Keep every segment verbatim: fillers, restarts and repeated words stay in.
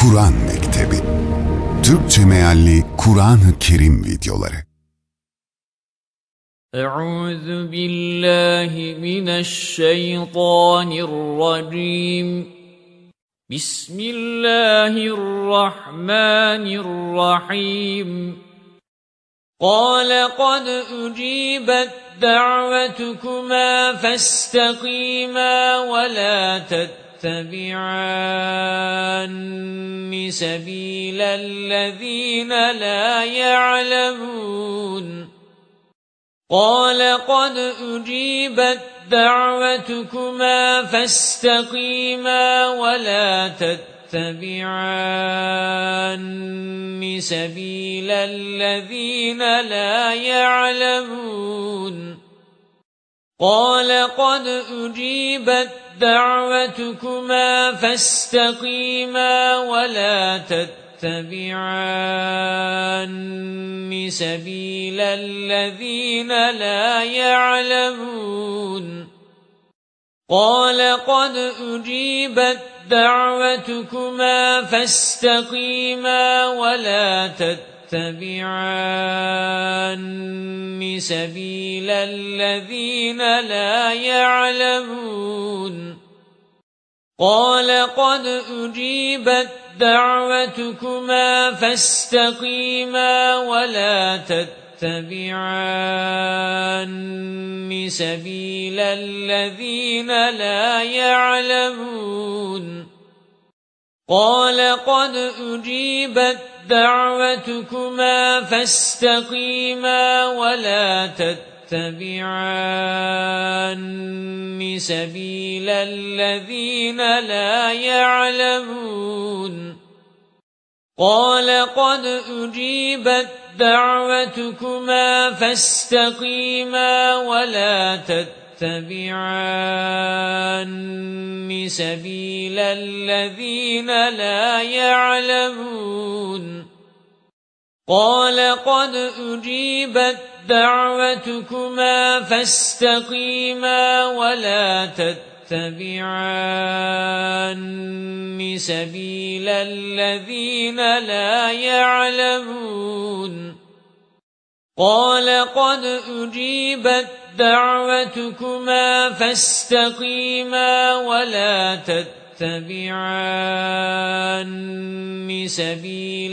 Kuran Mektebi Türkçe mealli Kuran-ı Kerim videoları. Euzu billahi mineşşeytanirracim. Bismillahirrahmanirrahim. قال قد أجيبت دعوتكما فاستقيما ولا تتبعان سبيل الذين لا يعلمون قال قد أجيبت دعوتكما فاستقيما ولا تتبعان تَبِعَانِ سَبِيلَ الَّذِينَ لَا يَعْلَمُونَ قَالَ قَدْ أُجِيبَتْ دَعْوَتُكُمَا فَاسْتَقِيمَا وَلَا تَتَّبِعَانِ سَبِيلَ الَّذِينَ لَا يَعْلَمُونَ قَالَ قَدْ أُجِيبَتْ دعوتكما فاستقيما ولا تتبعان سبيل الذين لا يعلمون قال قد أجيبت دعوتكما فاستقيما ولا تتبعان تَبِعَانِ سَبِيلَ الَّذِينَ لَا يَعْلَمُونَ قَالَ قَدْ أُجِيبَتْ دَعْوَتُكُمَا فَاسْتَقِيمَا وَلَا تَتَّبِعَانِ سَبِيلَ الَّذِينَ لَا يَعْلَمُونَ قال قد أجيبت دعوتكما فاستقيما ولا تتبعان سبيل الذين لا يعلمون قال قد أجيبت دعوتكما فاستقيما ولا تتبعان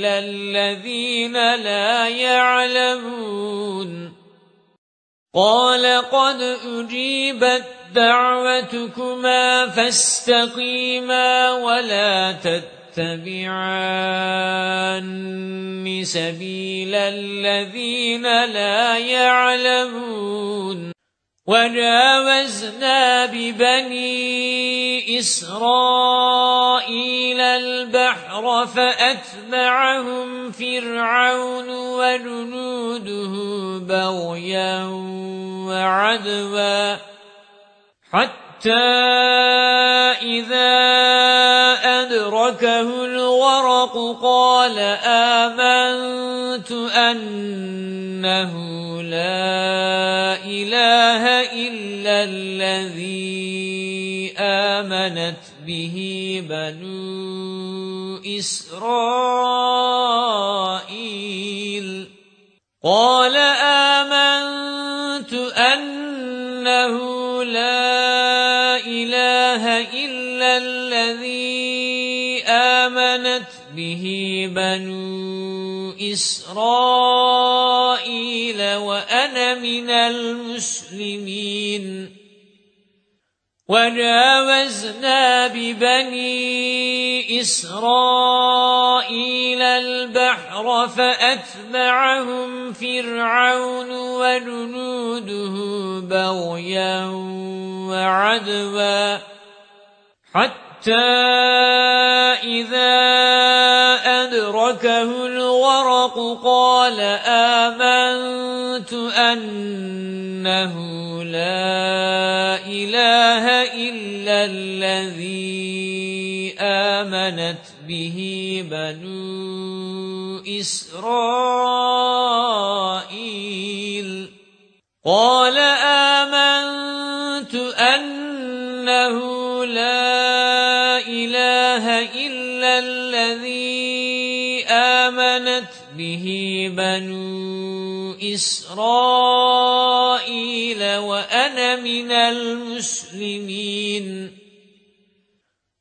تَبِعَانِ سَبِيلَ الَّذِينَ لَا يَعْلَمُونَ قَالَ قَدْ أُجِيبَتْ دَعْوَتُكُمَا فَاسْتَقِيمَا وَلَا تَتَّبِعَانِ سَبِيلَ الَّذِينَ لَا يَعْلَمُونَ قال قد أجيبت دعوتكما فاستقيما ولا تتبعان سبيل الذين لا يعلمون وجاوزنا ببني إسرائيل البحر فأتبعهم فرعون وجنوده بغيا وعدوا حتى إذا أدركه الغرق قال آمنت أنه لا إله إلا الذي آمنت به بنو إسرائيل قال آمنت أنه لا إله إلا الذي آمنت به بنو إسرائيل وأنا من المسلمين وجاوزنا ببني إسرائيل البحر فأتبعهم فرعون وجنوده بغيا وعدوا حتى إذا أدركه الغرق قال آمنت أنه لا إله إلا الذي آمنت به بنو إسرائيل قال آمنت أنه لا إله إلا الذي آمنت به بنو إسرائيل وأنا من المسلمين.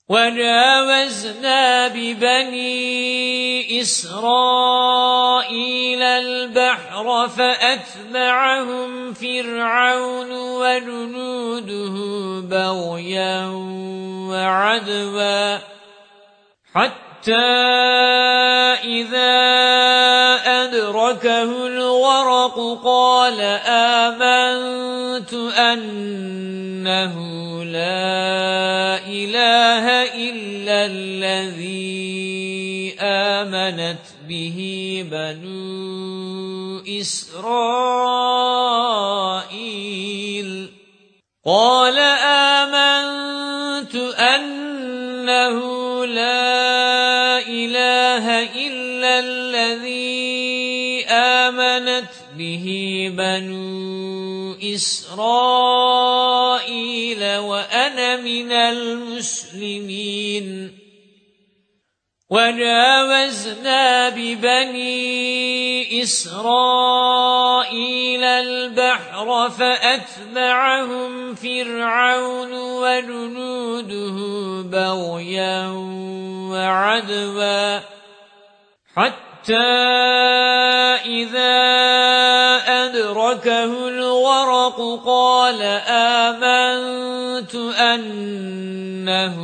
وجاوزنا ببني إسرائيل البحر فأتبعهم فرعون وجنوده بغيا وعدوا حتى إذا أدركه الغرق قال آمنت أنه لا إله إلا الذي آمنت به بنو إسرائيل. قال آمنت أنه لا إله إلا الذي آمنت به بنو إسرائيل وأنا من المسلمين. وجاوزنا ببني إسرائيل البحر فأتبعهم فرعون وجنوده بغيا وعدوا حتى إذا أدركه الغرق قال آمنت أنه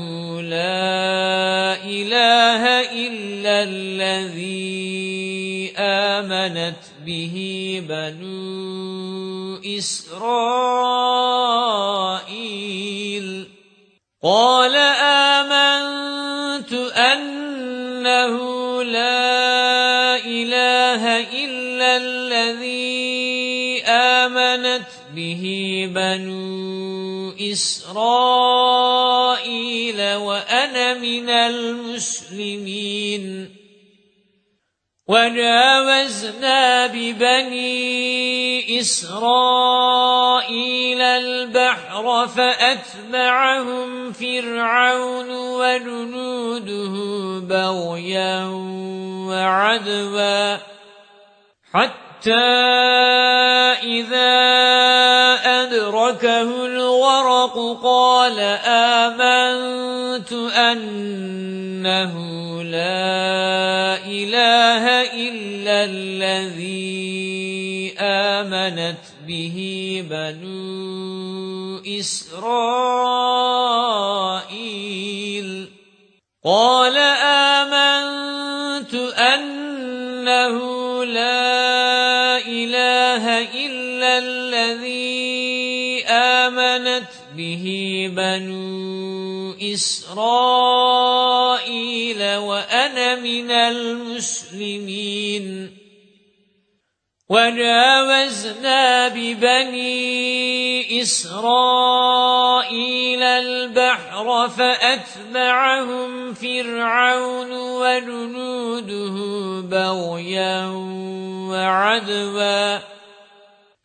لا إله إلا الذي آمنت به بنو إسرائيل. قال آمنت أنه لا إله إلا الذي آمنت به بنو إسرائيل وأنا من المسلمين. وجاوزنا ببني إسرائيل البحر فأتبعهم فرعون وجنوده بغيا وعدوا حتى إذا أدركه الغرق قال آمنت أنه لا إله إلا الذي آمنت به بنو إسرائيل. قال آمنت أنه لا إله إلا الذي آمنت به بنو إسرائيل وأنا من المسلمين. وجاوزنا ببني إسرائيل البحر فأتبعهم فرعون وجنوده بغيا وعدوا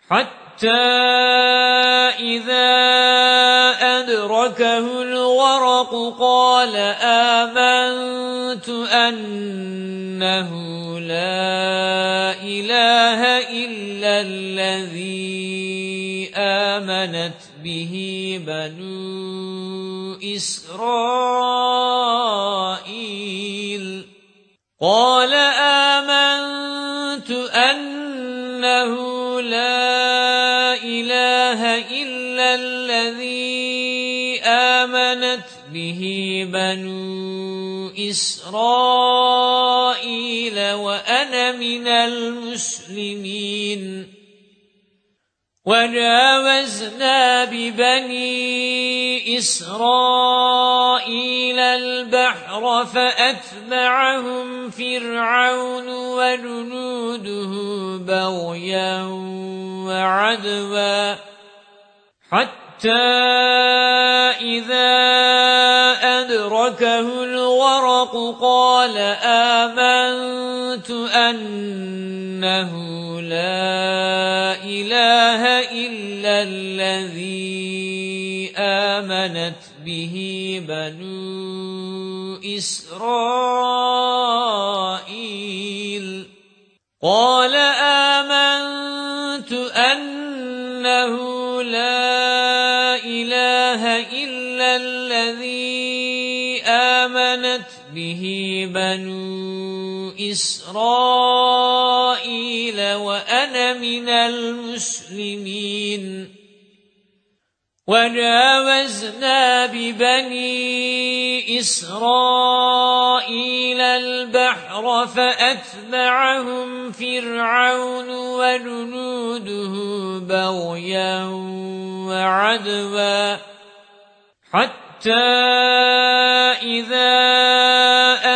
حتى إذا أدركه الغرق قال آمنت أنه لا إله إلا الذي آمنت به بنو إسرائيل. قال آمنت أنه لا إله إلا الذي آمنت به بنو إسرائيل وأنا من المسلمين. وجاوزنا ببني إسرائيل البحر فأتبعهم فرعون وجنوده بغيا وعدوا حتى إذا أدركه الغرق قال آمنت أنه لا إله إلا الذي آمنت به بنو إسرائيل قال آمنت أنه لا إله إلا الذي آمنت به بنو إسرائيل وأنا من المسلمين وجاوزنا ببني إسرائيل البحر فأتبعهم فرعون وجنوده بغيا وعدوا حتى إذا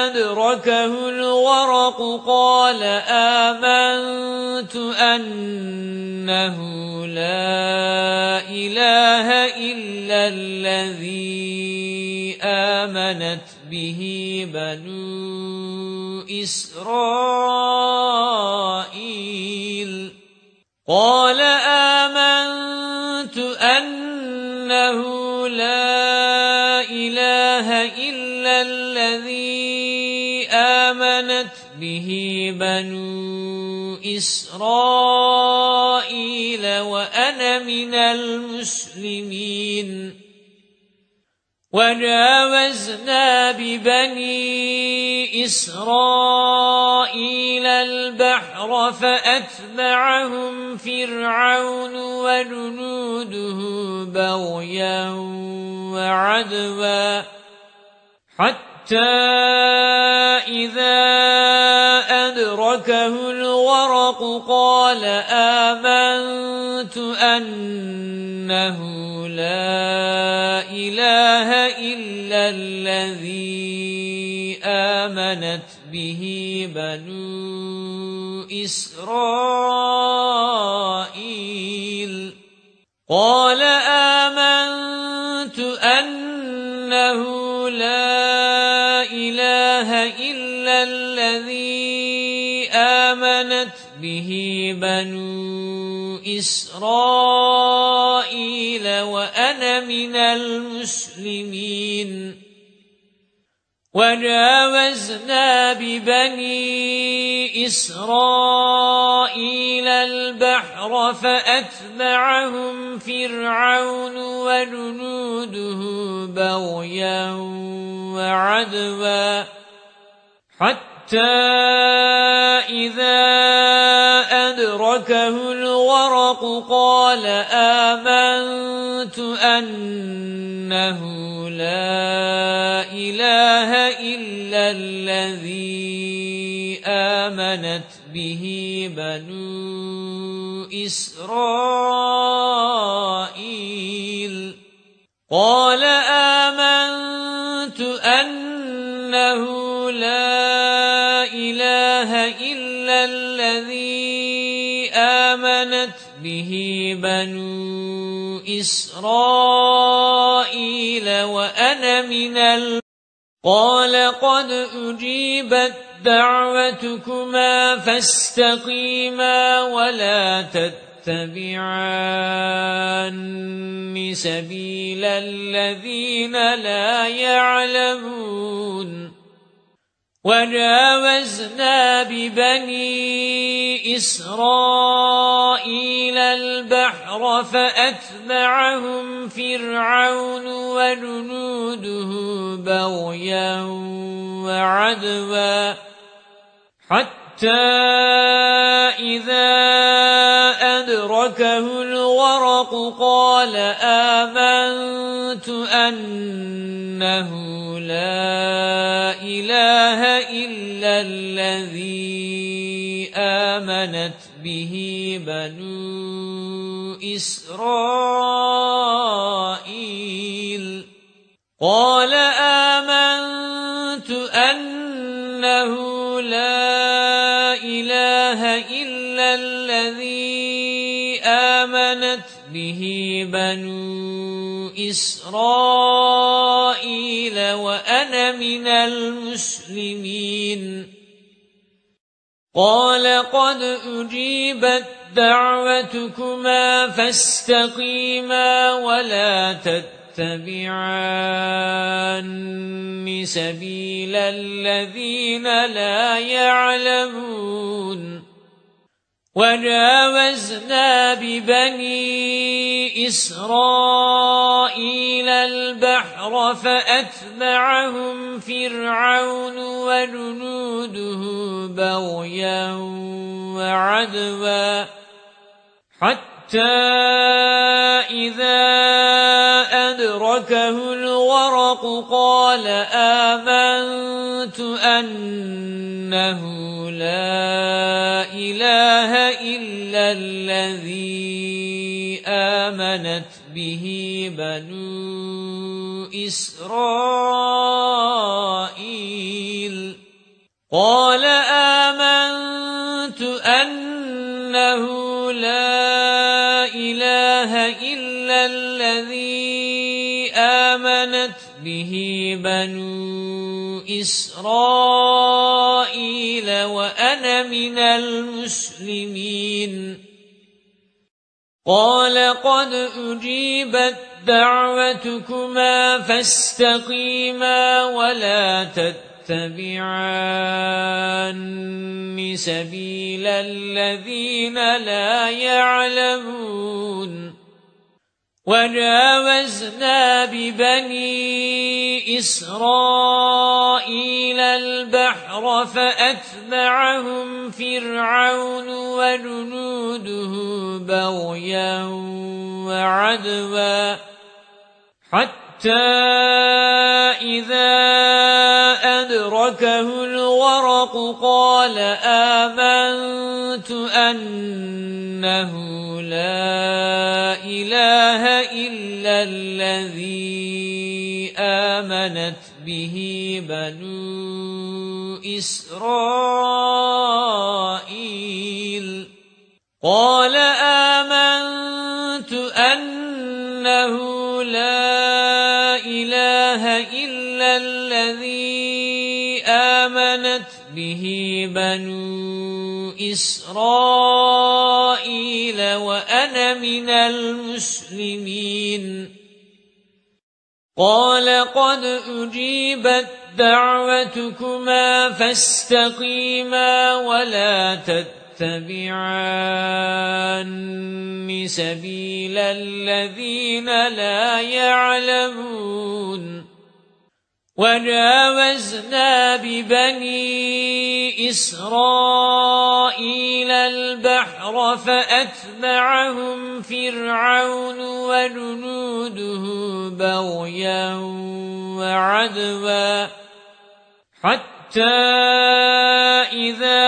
أدركه الغرق قال آمنت أنه لا إله إلا الذي آمنت به بنو إسرائيل قال آمنت أنه لا إله إلا الذي آمنت به بنو إسرائيل وأنا من المسلمين وجاوزنا ببني إسرائيل البحر فأتبعهم فرعون وجنوده بغيا وعدوا حتى إذا أدركه الغرق قال آمنت أنه لا إله إلا الذي آمنت به بنو إسرائيل قال آمنت أنه لا إله إلا الذي آمنت به بنو إسرائيل وأنا من المسلمين وجاوزنا ببني إسرائيل البحر فأتبعهم فرعون وجنوده بغيا وعدوا حتى إذا أدركه الغرق قال آمنت أنه لا إله إلا الذي آمنت به بنو إسرائيل قال آمنت أنه لا إله إلا الذي آمنت به بنو إسرائيل وأنا من المسلمين قال قد أجيبت دعوتكما فاستقيما ولا تتبعا تَبِعَانِ سَبِيلَ الَّذِينَ لَا يَعْلَمُونَ وَجَاوَزْنَا بِبَنِي إِسْرَائِيلَ الْبَحْرَ فَأَتْبَعَهُمْ فِرْعَوْنُ وَجُنُودُهُ بَغْيًا وَعَدْوًا حَتَّى إِذَا أدركه الغرق قال آمنت أنه لا إله إلا الذي آمنت به بنو إسرائيل قال آمنت أنه لا إله إلا الذي آمنت به بنو إسرائيل وأنا من المسلمين قال قد أجيبت دعوتكما فاستقيما ولا تتبعا تَتَّبِعَنِ سَبِيلَ الَّذِينَ لَا يَعْلَمُونَ. وَجَاوَزْنَا بِبَنِي إِسْرَائِيلَ الْبَحْرَ فَأَتْبَعَهُمْ فِرْعَوْنُ وَجُنُودُهُ بَغْيًا وَعَدْوًا حَتَّى إِذَا أَدْرَكَهُ الْغَرَقُ قَالَ آمَنْتُ أَنَّهُ لَا إِلَهَ إِلَّا الَّذِي آمَنَتْ بِهِ بَنُو إِسْرَائِيلَ. قَالَ آمَنْتُ أَنَّهُ لَا إِلَهَ إِلَّا الَّذِي آمَنَتْ بِهِ بَنُو إِسْرَائِيلَ وَأَنَا مِنَ الْمُسْلِمِينَ. قَالَ قَدْ أُجِيبَتْ دَعْوَتُكُمَا فَاسْتَقِيمَا وَلَا تَتَّبِعَانِ سَبِيلَ الَّذِينَ لَا يَعْلَمُونَ. وَجَاوَزْنَا بِبَنِي إِسْرَائِيلَ الْبَحْرَ فَأَتْبَعَهُمْ فِرْعَوْنُ وَجُنُودُهُ بَغْيًا وَعَدْوًا حَتَّى إِذَا أَدْرَكَهُ الْغَرَقُ قَالَ آمَنْتُ أَنَّهُ لَا إِلَهَ إِلَّا الَّذِي آمَنَتْ بِهِ بَنُو إِسْرَائِيلَ. قَالَ آمَنْتُ أَنَّهُ لَا إِلَهَ إِلَّا الَّذِي آمَنَتْ بِهِ بَنُو إِسْرَائِيلَ وَأَنَا مِنَ الْمُسْلِمِينَ. قَالَ قَدْ أُجِيبَتْ دَعْوَتُكُمَا فَاسْتَقِيمَا وَلَا تَتَّبِعَانِ تَتَّبِعَانِ سَبِيلَ الَّذِينَ لَا يَعْلَمُونَ. وَجَاوَزْنَا بِبَنِي إِسْرَائِيلَ الْبَحْرَ فَأَتْبَعَهُمْ فِرْعَوْنُ وَجُنُودُهُ بَغْيًا وَعَدْوًا حَتَّى إِذَا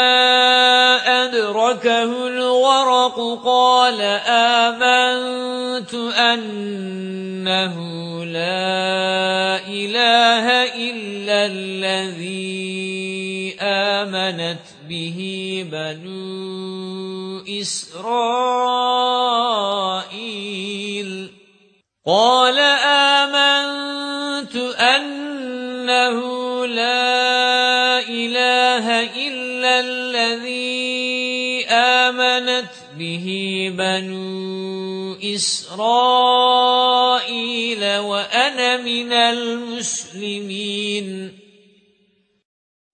أَدْرَكَهُ الْغَرَقُ قَالَ آمَنْتُ أَنَّهُ لَا إِلَهَ إِلَّا الَّذِي آمَنَتْ بِهِ بَنُو إِسْرَائِيلَ. قَالَ آمَنْتُ أَنَّهُ لَا إِلَهَ إِلَّا الَّذِي آمَنَتْ بِهِ بَنُو إِسْرَائِيلَ وَأَنَا مِنَ الْمُسْلِمِينَ.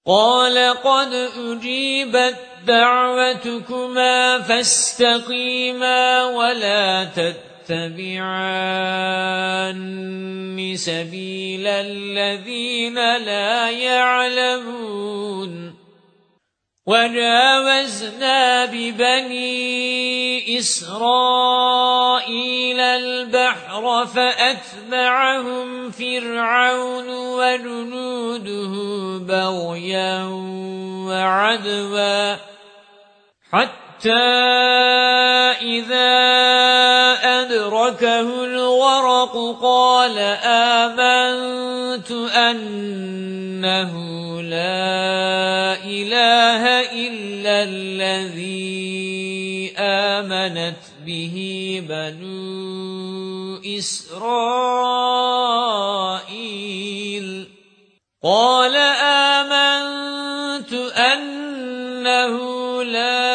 قَالَ قَدْ أُجِيبَتْ دَعْوَتُكُمَا فَاسْتَقِيمَا وَلَا تَتَّبِعَانِ تَتَّبِعَانِ سَبِيلَ الَّذِينَ لَا يَعْلَمُونَ. وَجَاوَزْنَا بِبَنِي إِسْرَائِيلَ الْبَحْرَ فَأَتْبَعَهُمْ فِرْعَوْنُ وَجُنُودُهُ بَغْيًا وَعَدْوًا حَتَّى إِذَا أَدْرَكَهُ الْغَرَقُ قَالَ آمَنْتُ أَنَّهُ لَا إِلَهَ إِلَّا الَّذِي آمَنَتْ بِهِ بَنُو إِسْرَائِيلَ. قَالَ آمَنْتُ أَنَّهُ لَا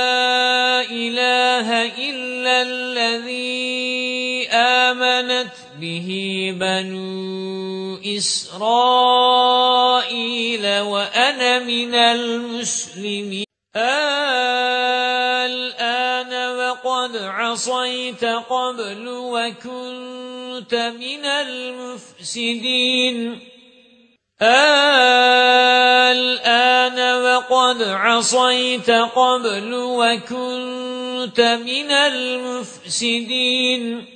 إِلَهَ إِلَّا الَّذِي آمَنَتْ بِهِ بنو إسرائيل وأنا من المسلمين الآن وقد عصيت قبل وكنت من المفسدين الآن وقد عصيت قبل وكنت من المفسدين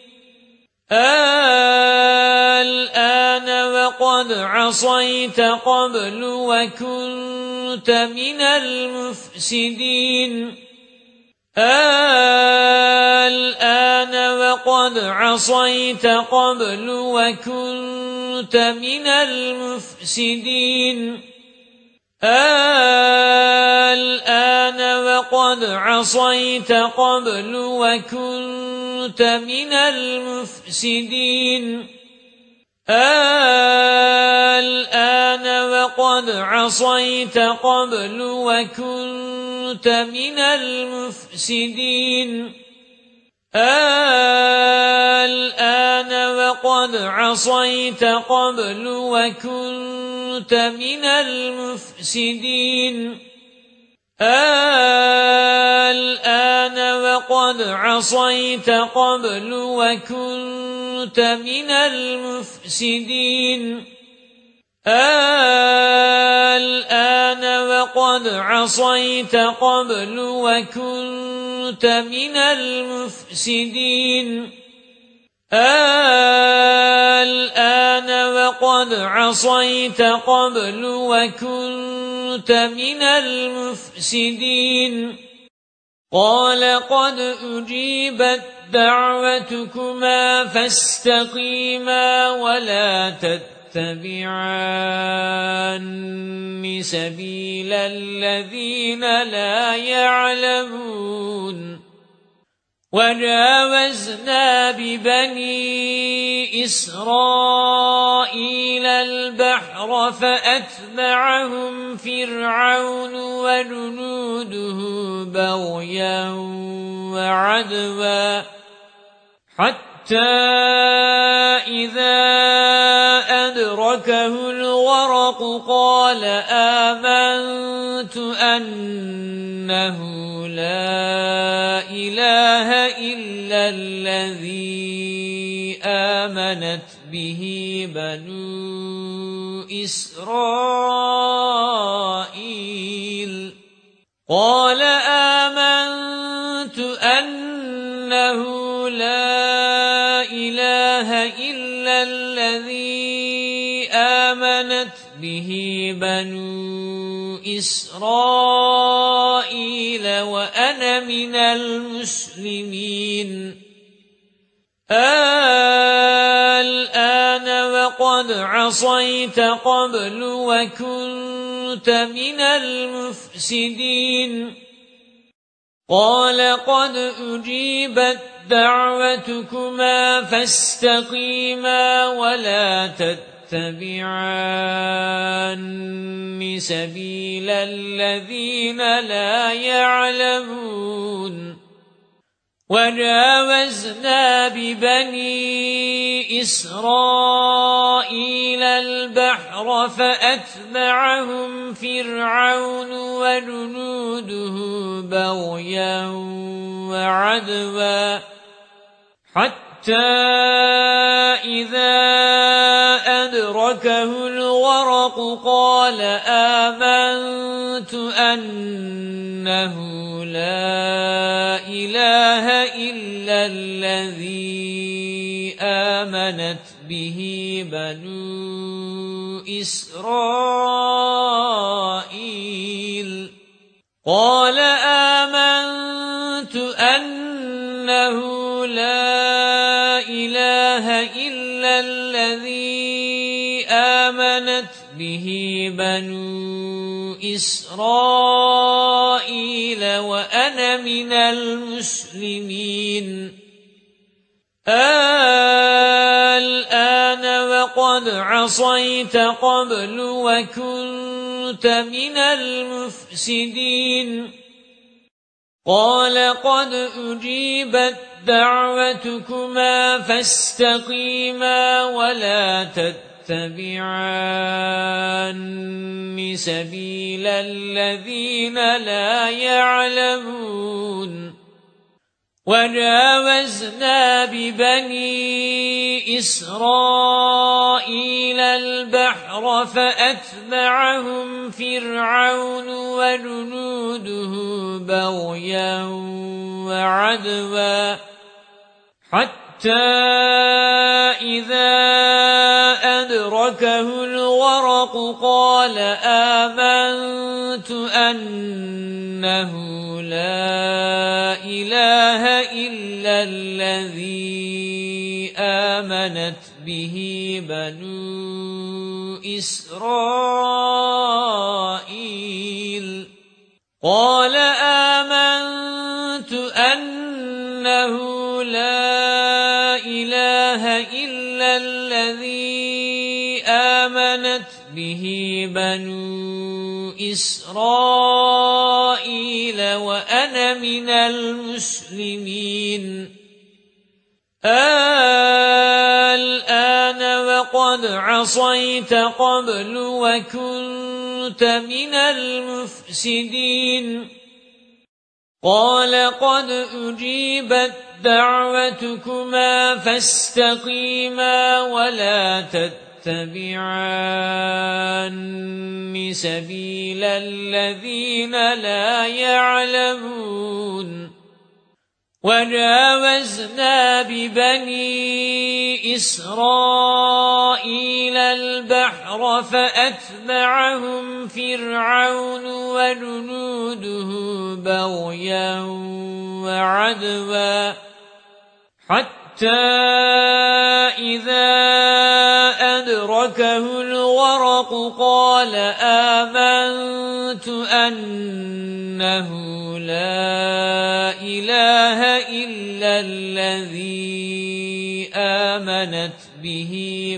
الآن وقد عصيت قبل وكنت من المفسدين الآن وقد عصيت قبل وكنت من المفسدين الآن وقد عصيت قبل وكنت من المفسدين الآن وقد عصيت قبل وكنت من المفسدين الآن وقد عصيت قبل وكنت من المفسدين الآن وقد عصيت قبل وكنت من المفسدين الآن وقد عصيت قبل وكنت من المفسدين الآن وقد عصيت قبل وكنت من المفسدين قال قد أجيبت دعوتكما فاستقيما ولا تتبعا تَبِعَانِ سَبِيلَ الَّذِينَ لَا يَعْلَمُونَ وَجَاوَزْنَا بِبَنِي إِسْرَائِيلَ الْبَحْرَ فَأَتْبَعَهُمْ فِرْعَوْنُ وَجُنُودُهُ بَغْيًا وَعَدْوًا حَتَّى إِذَا أدركه الغرق قال آمنت أنه لا إله إلا الذي آمنت به بنو إسرائيل قال آمنت أنه لا إله إلا الذي آمنت به بنو إسرائيل وأنا من المسلمين الآن وقد عصيت قبل وكنت من المفسدين قال قد أجيبت دعوتكما فاستقيما ولا تتبعا تَبِعَانِ سَبِيلَ الَّذِينَ لَا يَعْلَمُونَ وَجَاوَزْنَا بِبَنِي إِسْرَائِيلَ الْبَحْرَ فَأَتْبَعَهُمْ فِرْعَوْنُ وَجُنُودُهُ بَغْيًا وَعَدْوًا حَتَّى إِذَا أدركه الغرق قال آمنت أنه لا إله إلا الذي آمنت به بنو إسرائيل قال آمنت أنه لا إله إلا الذي آمنت به بنو إسرائيل وأنا من المسلمين الآن وقد عصيت قبل وكنت من المفسدين قال قد أجيبت دعوتكما فاستقيما ولا تتبعان سبيل الذين لا يعلمون وجاوزنا ببني إسرائيل البحر فأتبعهم فرعون وجنوده بغيا وعدوا حتى إذا أدركه الغرق قال آمنت أنه لا إله إلا الذي آمنت به بنو إسرائيل قال آمنت أنه لا إله إلا الذي آمنت به بنو إسرائيل وأنا من المسلمين الآن وقد عصيت قبل وكنت من المفسدين قال قد أجيبت دعوتكما فاستقيما ولا تتبعان سبيل الذين لا يعلمون وجاوزنا ببني إسرائيل البحر فأتبعهم فرعون وجنوده بغيا وعدوا حتى إذا أدركه الغرق قال آمنت أنه لا إله إلا الذي آمنت به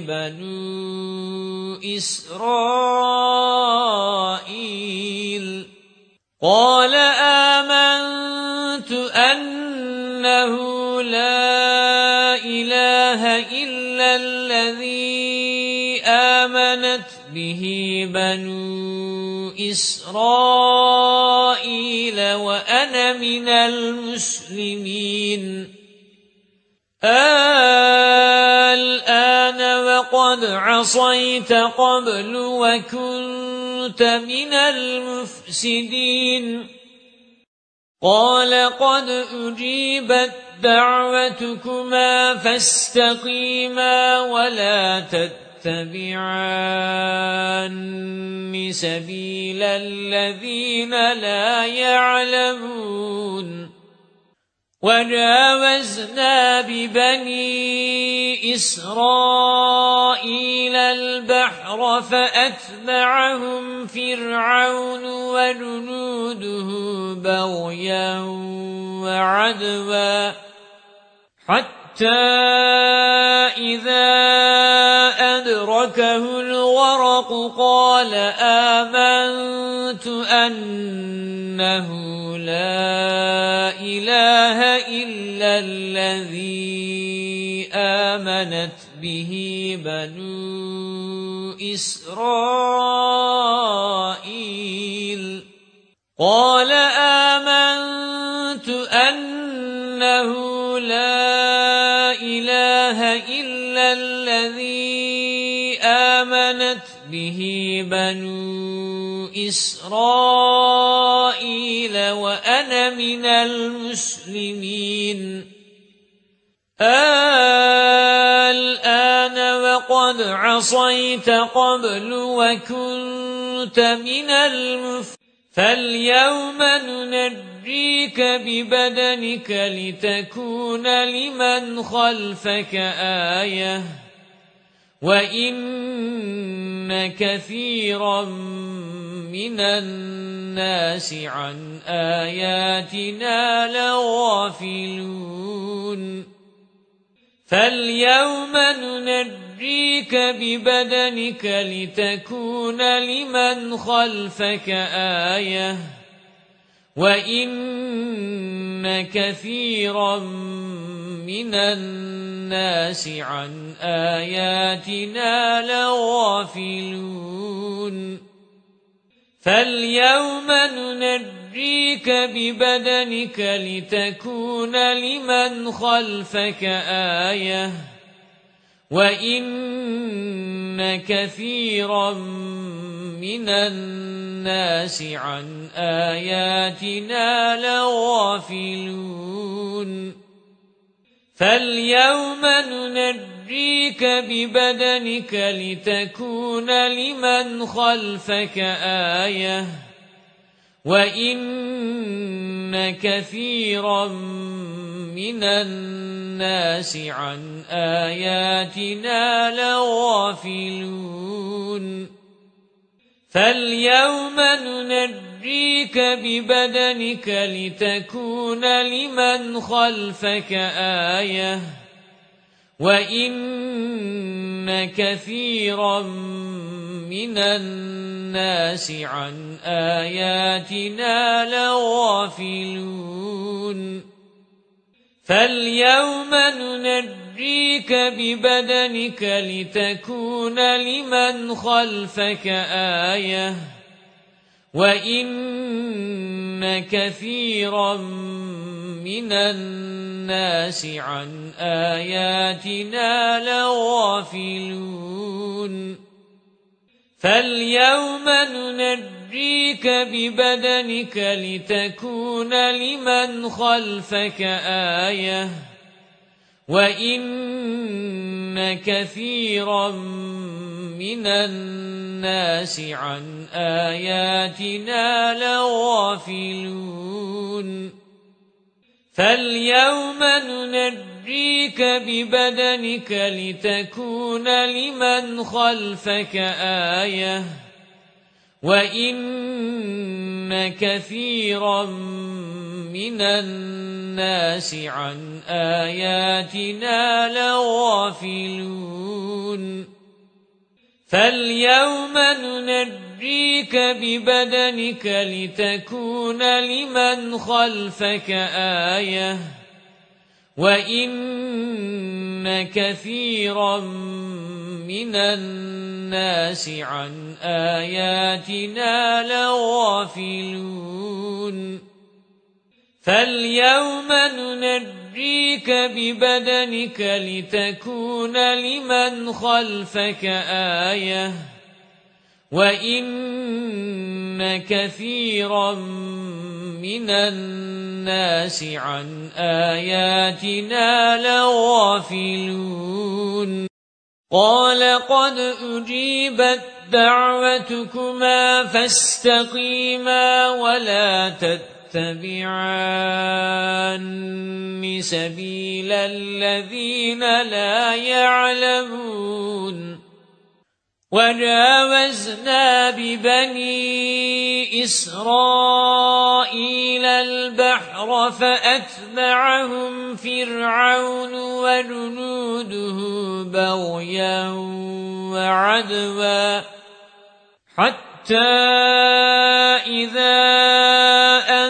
بنو إسرائيل قال آمنت أنه لا إله إلا الذي آمنت به بنو إسرائيل وأنا من المسلمين الآن وقد عصيت قبل وكنت من المفسدين قال قد أجيبت دعوتكما فاستقيما ولا تتبعان سبيل الذين لا يعلمون وجاوزنا ببني إسرائيل البحر فأتبعهم فرعون وجنوده بغيا وعدوا حتى إذا أدركه الغرق قال آمنت أنه لا إله إلا الذي آمنت به بنو إسرائيل قال آمنت أنه لا إله إلا الذي آمنت به بنو إسرائيل وأنا من المسلمين الآن وقد عصيت قبل وكنت من المفسدين فاليوم ننجيك ببدنك لتكون لمن خلفك آية وإن كثيرا من الناس عن آياتنا لغافلون فاليوم ننجيك ببدنك لتكون لمن خلفك آية وَإِنَّ كَثِيرًا مِنَ النَّاسِ عَنْ آيَاتِنَا لَغَافِلُونَ فَالْيَوْمَ نُنَجِّيكَ بِبَدَنِكَ لِتَكُونَ لِمَنْ خَلْفَكَ آيَةً وَإِنَّ كَثِيرًا مِنَ النَّاسِ عَنْ آيَاتِنَا لَغَافِلُونَ فَالْيَوْمَ نُنَجِّيكَ بِبَدَنِكَ لِتَكُونَ لِمَنْ خَلْفَكَ آيَةً وَإِنَّ كَثِيرًا مِنَ النَّاسِ عَنْ آيَاتِنَا لَغَافِلُونَ فَالْيَوْمَ نُنَجِّيكَ بِبَدَنِكَ لِتَكُونَ لِمَنْ خَلْفَكَ آيَةً وَإِنَّ كَثِيرًا مِنَ النَّاسِ عَنْ آيَاتِنَا لَغَافِلُونَ فَالْيَوْمَ نُنَجِّيكَ بِبَدَنِكَ لِتَكُونَ لِمَنْ خَلْفَكَ آيَةً وَإِنَّ كَثِيرًا مِنَ النَّاسِ عَنْ آيَاتِنَا لَغَافِلُونَ فَالْيَوْمَ نُنَجِّيكَ بِبَدَنِكَ لِتَكُونَ لِمَنْ خَلْفَكَ آيَةً وَإِنَّ كَثِيرًا مِنَ النَّاسِ عَنْ آيَاتِنَا لَغَافِلُونَ فَالْيَوْمَ نُنَجِّيكَ بِبَدَنِكَ لِتَكُونَ لِمَنْ خَلْفَكَ آيَةً وَإِنَّ كَثِيرًا مِنَ النَّاسِ عَنْ آيَاتِنَا لَغَافِلُونَ فَالْيَوْمَ نُنَجِّيكَ بِبَدَنِكَ لِتَكُونَ لِمَنْ خَلْفَكَ آيَةً وَإِنَّ كَثِيرًا مِنَ النَّاسِ عَنْ آيَاتِنَا لَغَافِلُونَ فَالْيَوْمَ نُنَجِّيكَ بِبَدَنِكَ لِتَكُونَ لِمَنْ خَلْفَكَ آيَةً وَإِنَّ كَثِيرًا مِنَ النَّاسِ عَنْ آيَاتِنَا لَغَافِلُونَ قَالَ قَدْ أُجِيبَتْ دَعْوَتُكُمَا فَاسْتَقِيمَا وَلَا تَتَّبِعَانِ تَبِعَانِ سَبِيلَ الَّذِينَ لَا يَعْلَمُونَ وَجَاوَزْنَا بِبَنِي إِسْرَائِيلَ الْبَحْرَ فَأَتْبَعَهُمْ فِرْعَوْنُ وَجُنُودُهُ بَغْيًا وَعَدْوًا حَتَّى إِذَا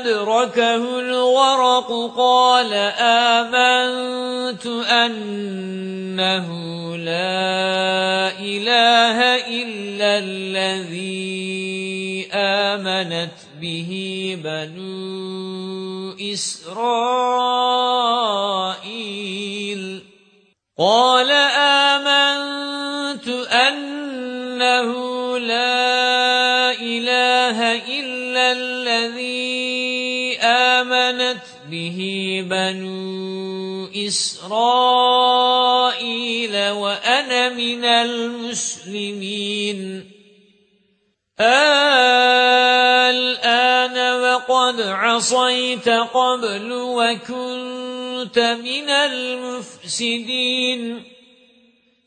أدركه الورق قال آمنت أنه لا إله إلا الذي آمنت به بنو إسرائيل قال آمنت أنه لا إله إلا الذي آمنت به بنو إسرائيل وأنا من المسلمين الآن وقد عصيت قبل وكنت من المفسدين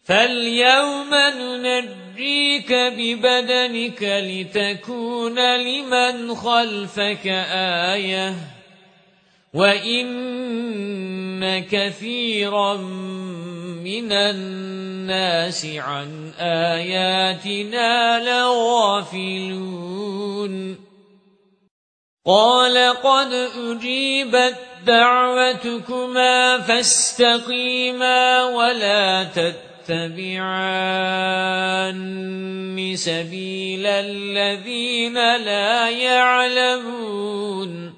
فَالْيَوْمَ نُنَجِّيكَ بِبَدَنِكَ لِتَكُونَ لِمَنْ خَلْفَكَ آيَةً وَإِنَّ كَثِيرًا مِنَ النَّاسِ عَنْ آيَاتِنَا لَغَافِلُونَ قال قد أجيبت دعوتكما فاستقيما ولا تتبعان سبيل الذين لا يعلمون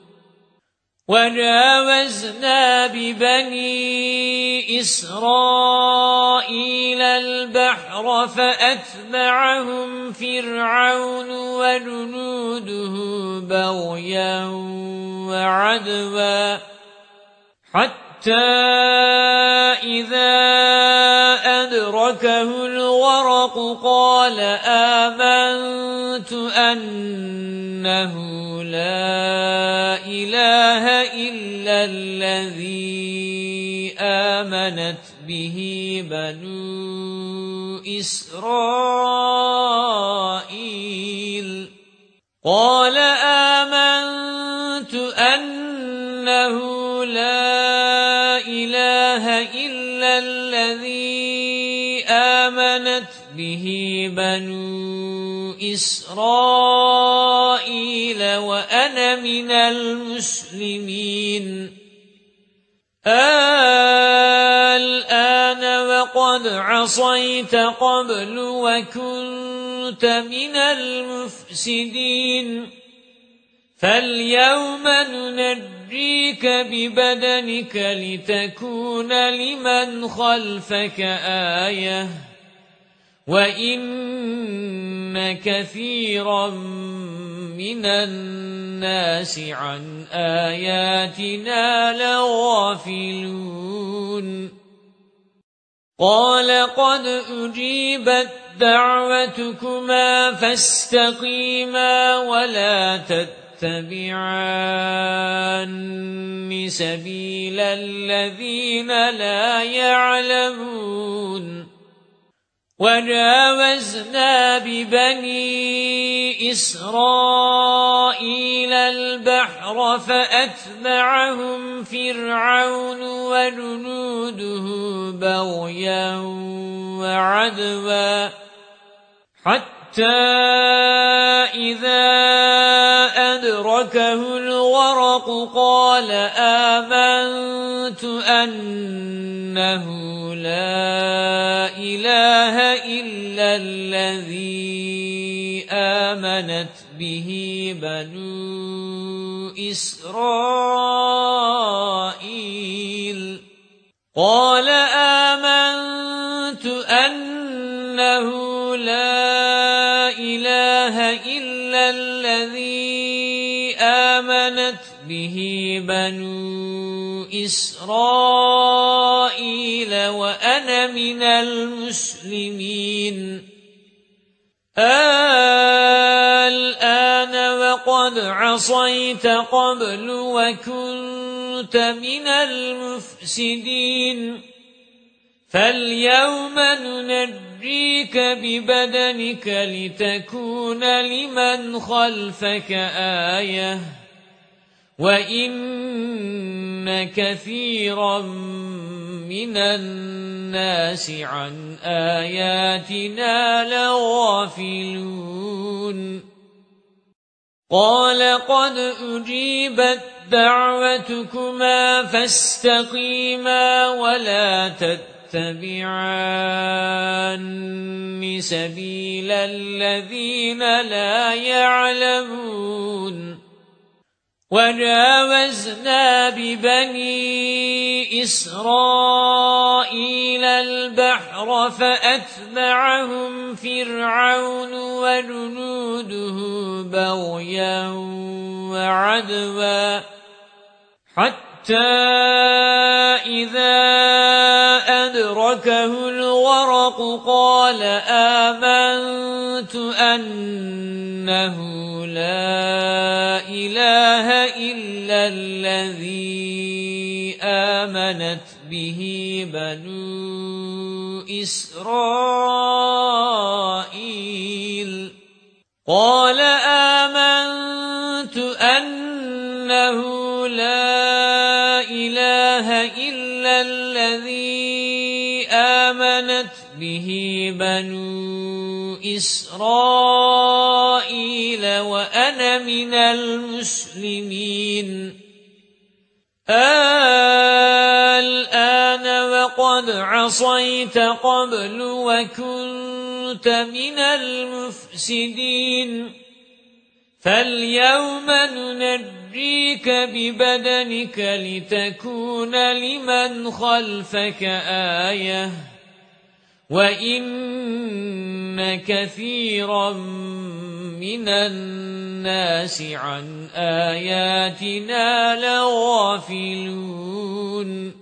وجاوزنا ببني إسرائيل البحر فأتبعهم فرعون وجنوده بغيا وعدوا حتى إذا أدركه الغرق قال آمنت أنه لا إله إلا الذي آمنت به بنو إسرائيل قال آمنت أنه لا إله إلا الذي آمنت به بنو إسرائيل وأنا من المسلمين الآن وقد عصيت قبل وكنت من المفسدين فاليوم ننجيك ببدنك لتكون لمن خلفك آية وإن كثيرا من الناس عن آياتنا لغافلون قال قد أجيبت دعوتكما فاستقيما ولا تتبعان تَبِعَانِ سَبِيلَ الَّذِينَ لَا يَعْلَمُونَ وَجَاوَزْنَا بِبَنِي إِسْرَائِيلَ الْبَحْرَ فَأَتْبَعَهُمْ فِرْعَوْنُ وَجُنُودُهُ بَغْيًا وَعَدْوًا حَتَّى إِذَا أدركه الغرق قال آمنت أنه لا إله إلا الذي آمنت به بنو إسرائيل قال آمنت أنه لا إله إلا الذي آمنت به بنو إسرائيل وأنا من المسلمين الآن وقد عصيت قبل وكنت من المفسدين فاليوم ننجيك ببدنك لتكون لمن خلفك آية وإن كثيرا من الناس عن آياتنا لغافلون قال قد أجيبت دعوتكما فاستقيما ولا تتبعان تَبِعَانِ سَبِيلَ الَّذِينَ لَا يَعْلَمُونَ وَجَاوَزْنَا بِبَنِي إِسْرَائِيلَ الْبَحْرَ فَأَتْبَعَهُمْ فِرْعَوْنُ وَجُنُودُهُ بَغْيًا وَعَدْوًا حَتَّى إِذَا أدركه الغرق قال آمنت أنه لا إله إلا الذي آمنت به بنو إسرائيل قال آمنت أنه لا إله إلا الذي آمنت به بنو إسرائيل وأنا من المسلمين الآن وقد عصيت قبل وكنت من المفسدين فاليوم ننجيك ببدنك لتكون لمن خلفك آية وإن كثيرا من الناس عن آياتنا لغافلون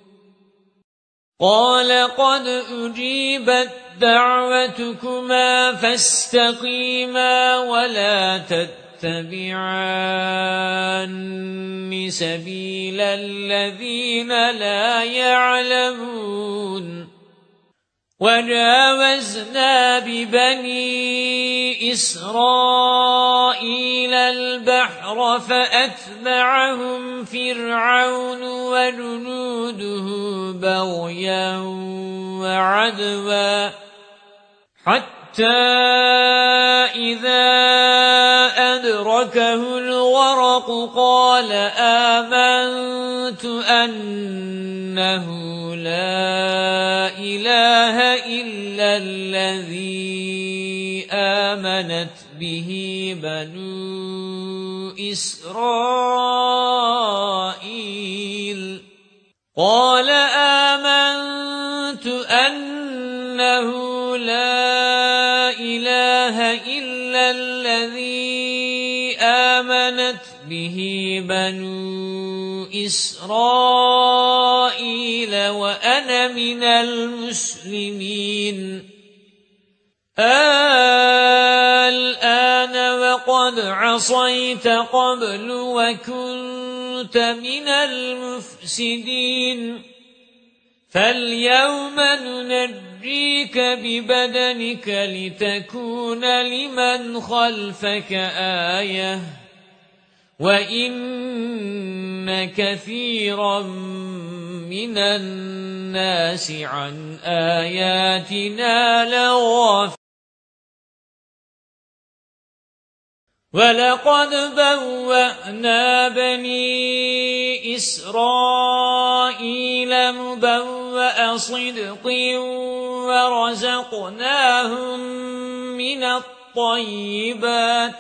قال قد أجيبت دعوتكما فاستقيما ولا تتبعا تَبِعَانِ سَبِيلَ الَّذِينَ لَا يَعْلَمُونَ وَجَاوَزْنَا بِبَنِي إِسْرَائِيلَ الْبَحْرَ فَأَتْبَعَهُمْ فِرْعَوْنُ وَجُنُودُهُ بَغْيًا وَعَدْوًا حَتَّى إِذَا أدركه الغرق قال آمنت أنه لا إله إلا الذي آمنت به بنو إسرائيل قال آمنت أنه لا إله إلا الذي آمنت به بنو إسرائيل وأنا من المسلمين الآن وقد عصيت قبل وكنت من المفسدين فاليوم ننجيك ببدنك لتكون لمن خلفك آية وإن كثيرا من الناس عن آياتنا لغافلون وَلَقَدْ بَوَّأْنَا بَنِي إِسْرَائِيلَ مُبَوَّأَ صِدْقٍ وَرَزَقْنَاهُمْ مِنَ الطَّيِّبَاتِ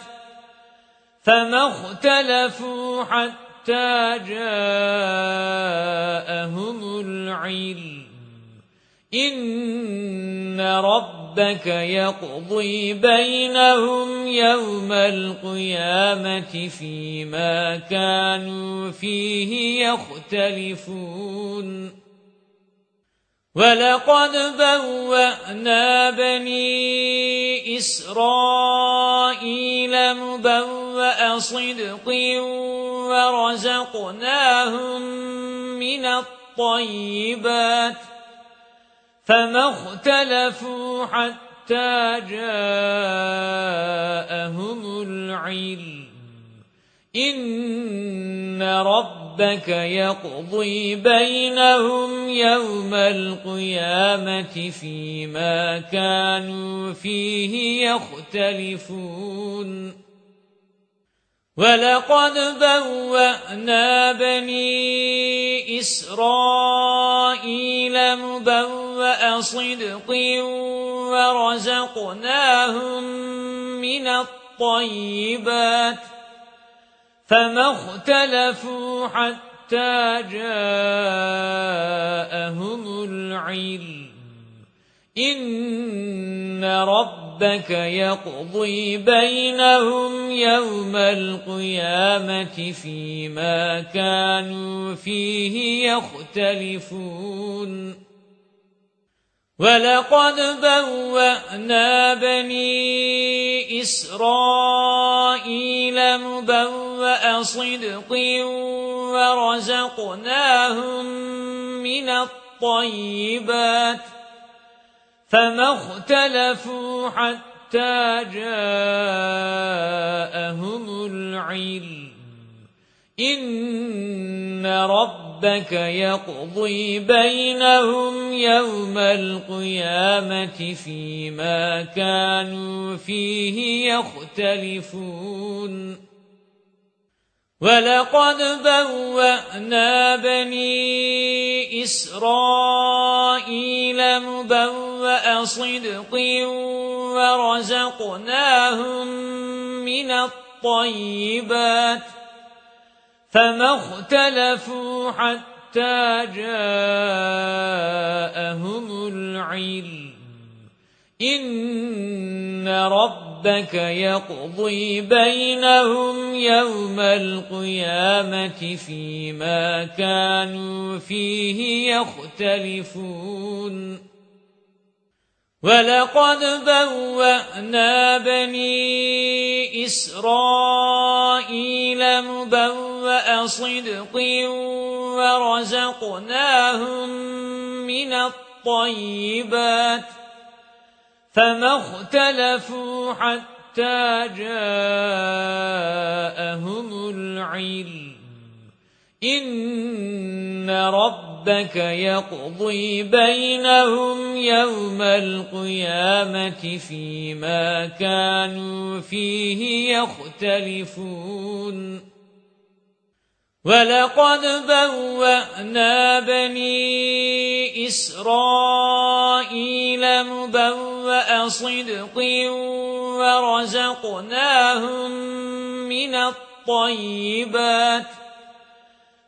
فَمَا اخْتَلَفُوا حَتَّى جَاءَهُمُ الْعِلْمُ إِنَّ رَبَّكَ يَقْضِي بَيْنَهُمْ يَوْمَ الْقِيَامَةِ فِيمَا كَانُوا فِيهِ يَخْتَلِفُونَ وَلَقَدْ بَوَّأْنَا بَنِي إِسْرَائِيلَ مُبَوَّأَ صِدْقٍ وَرَزَقْنَاهُمْ مِنَ الطَّيِّبَاتِ فما اختلفوا حتى جاءهم العلم إن ربك يقضي بينهم يوم القيامة فيما كانوا فيه يختلفون وَلَقَدْ بَوَّأْنَا بَنِي إِسْرَائِيلَ مُبَوَّأَ صِدْقٍ وَرَزَقْنَاهُمْ مِنَ الطَّيِّبَاتِ فَمَا اخْتَلَفُوا حَتَّى جَاءَهُمُ الْعِلْمُ إِنَّ رَبَّكَ يَقْضِي بَيْنَهُمْ يَوْمَ الْقِيَامَةِ فِيمَا كَانُوا فِيهِ يَخْتَلِفُونَ وَلَقَدْ بَوَّأْنَا بَنِي إِسْرَائِيلَ مُبَوَّأَ صِدْقٍ وَرَزَقْنَاهُمْ مِنَ الطَّيِّبَاتِ فما اختلفوا حتى جاءهم العلم إن ربهم ربك يقضي بينهم يوم القيامة فيما كانوا فيه يختلفون. وَلَقَدْ بَوَّأْنَا بَنِي إِسْرَائِيلَ مُبَوَّأَ صِدْقٍ وَرَزَقْنَاهُمْ مِنَ الطَّيِّبَاتِ فَمَا اخْتَلَفُوا حَتَّى جَاءَهُمُ الْعِلْمُ إِنَّ رَبَّكَ يَقْضِي بَيْنَهُمْ يَوْمَ الْقِيَامَةِ فِيمَا كَانُوا فِيهِ يَخْتَلِفُونَ. وَلَقَدْ بَوَّأْنَا بَنِي إِسْرَائِيلَ مُبَوَّأَ صِدْقٍ وَرَزَقْنَاهُمْ مِنَ الطَّيِّبَاتِ فما اختلفوا حتى جاءهم العلم إن ربك يقضي بينهم يوم القيامة فيما كانوا فيه يختلفون. وَلَقَدْ بَوَّأْنَا بَنِي إِسْرَائِيلَ مُبَوَّأَ صِدْقٍ وَرَزَقْنَاهُمْ مِنَ الطَّيِّبَاتِ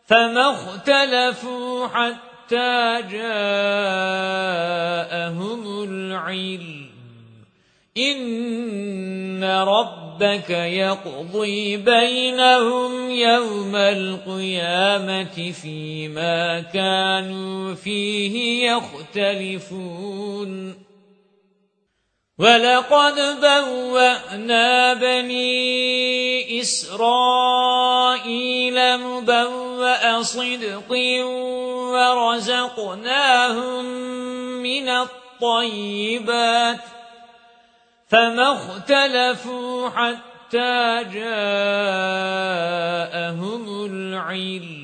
فَمَا اخْتَلَفُوا حَتَّى جَاءَهُمُ الْعِلْمُ إِنَّ رَبَّكَ يَقْضِي بَيْنَهُمْ يَوْمَ الْقِيَامَةِ فِيمَا كَانُوا فِيهِ يَخْتَلِفُونَ. وَلَقَدْ بَوَّأْنَا بَنِي إِسْرَائِيلَ مُبَوَّأَ صِدْقٍ وَرَزَقْنَاهُمْ مِنَ الطَّيِّبَاتِ فما اختلفوا حتى جاءهم العلم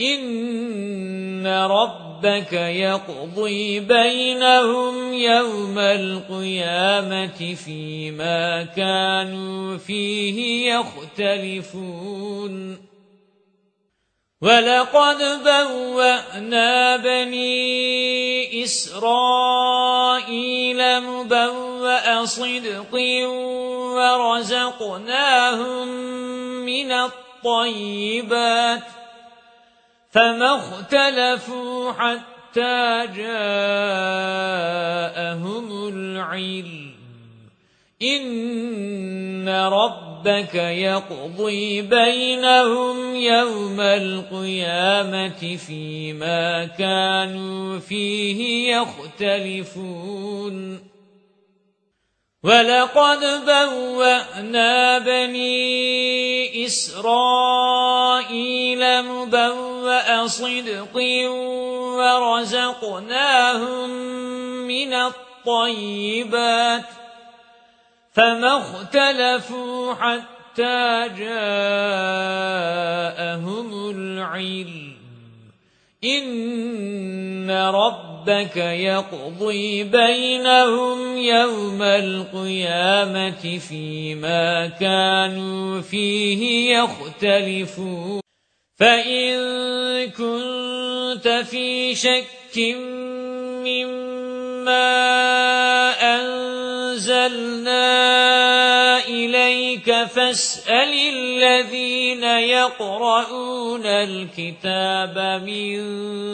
إن ربك يقضي بينهم يوم القيامة فيما كانوا فيه يختلفون. وَلَقَدْ بَوَّأْنَا بَنِي إِسْرَائِيلَ مُبَوَّأَ صِدْقٍ وَرَزَقْنَاهُمْ مِنَ الطَّيِّبَاتِ فَمَا اخْتَلَفُوا حَتَّى جَاءَهُمُ الْعِلْمُ إِنَّ رَبَّكَ يَقْضِي بَيْنَهُمْ يَوْمَ الْقِيَامَةِ فِيمَا كَانُوا فِيهِ يَخْتَلِفُونَ. وَلَقَدْ بَوَّأْنَا بَنِي إِسْرَائِيلَ مُبَوَّأَ صِدْقٍ وَرَزَقْنَاهُمْ مِنَ الطَّيِّبَاتِ فما اختلفوا حتى جاءهم العلم إن ربك يقضي بينهم يوم القيامة فيما كانوا فيه يختلفون. فإن كنت في شك مما أنزلنا إليك فاسأل الذين يقرؤون الكتاب من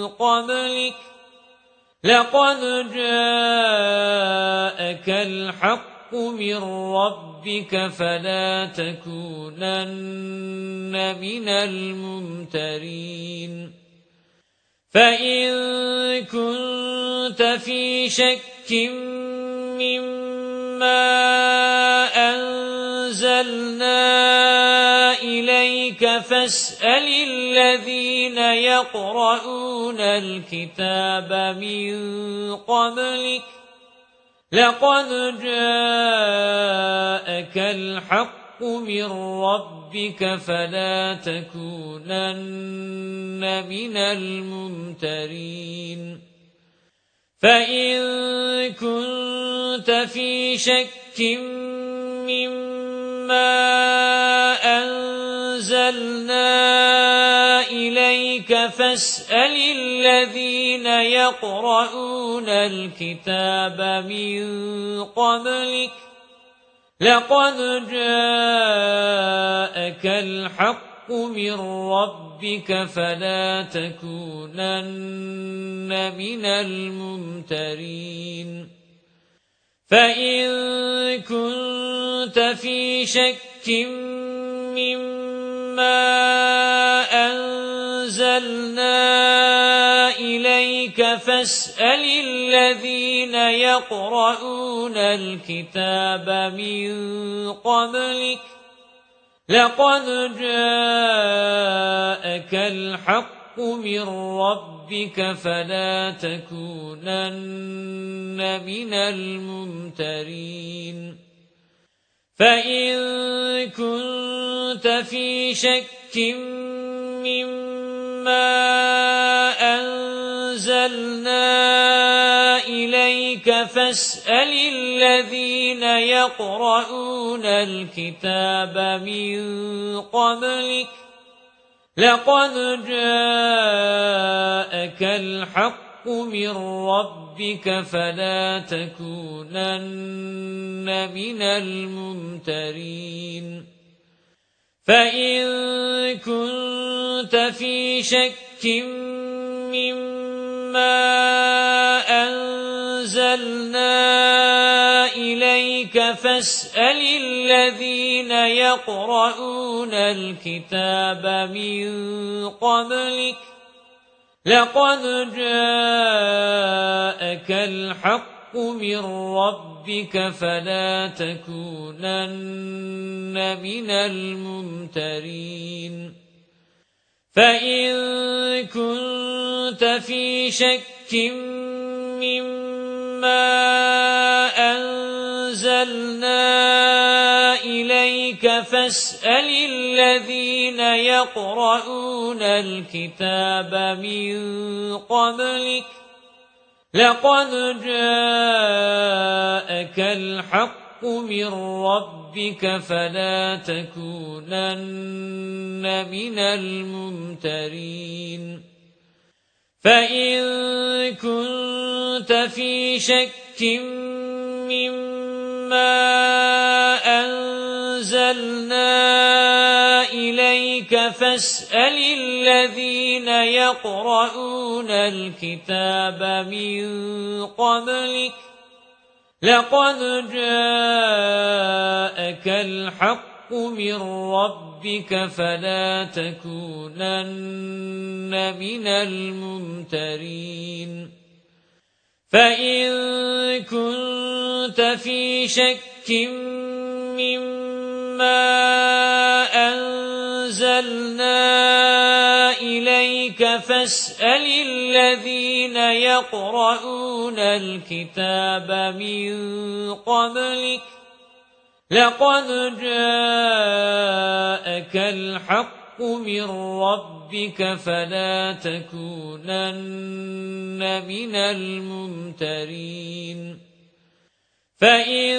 قبلك لقد جاءك الحق من ربك فلا تكونن من الممترين. فإن كنت في شك مما أنزلنا إليك فاسأل الذين يقرؤون الكتاب من قبلك لقد جاءك الحق الحق من ربك فلا تكونن من الممترين فإن كنت في شك مما أنزلنا إليك فاسأل الذين يقرؤون الكتاب من قبلك لقد جاءك الحق من ربك فلا تكونن من الممترين فإن كنت في شك مما أنزلنا إليك فاسأل الذين يقرؤون الكتاب من قبلك لقد جاءك الحق من ربك فلا تكونن من الممترين فإن كنت في شك مما أنزلنا إليك فاسأل الذين يقرؤون الكتاب من قبلك لقد جاءك الحق من ربك فلا تكونن من الممترين فإن كنت في شك مما أنزلنا إليك فاسأل الذين يقرؤون الكتاب من قبلك لقد جاءك الحق من ربك فلا تكونن من الممترين فإن كنت في شك مما أنزلنا إليك فاسأل الذين يقرؤون الكتاب من قبلك لقد جاءك الحق من ربك فلا تكونن من الممترين فإن كنت في شك مما أنزلنا إليك فاسأل الذين يقرؤون الكتاب من قبلك لقد جاءك الحق من ربك فلا تكونن من الممترين فإن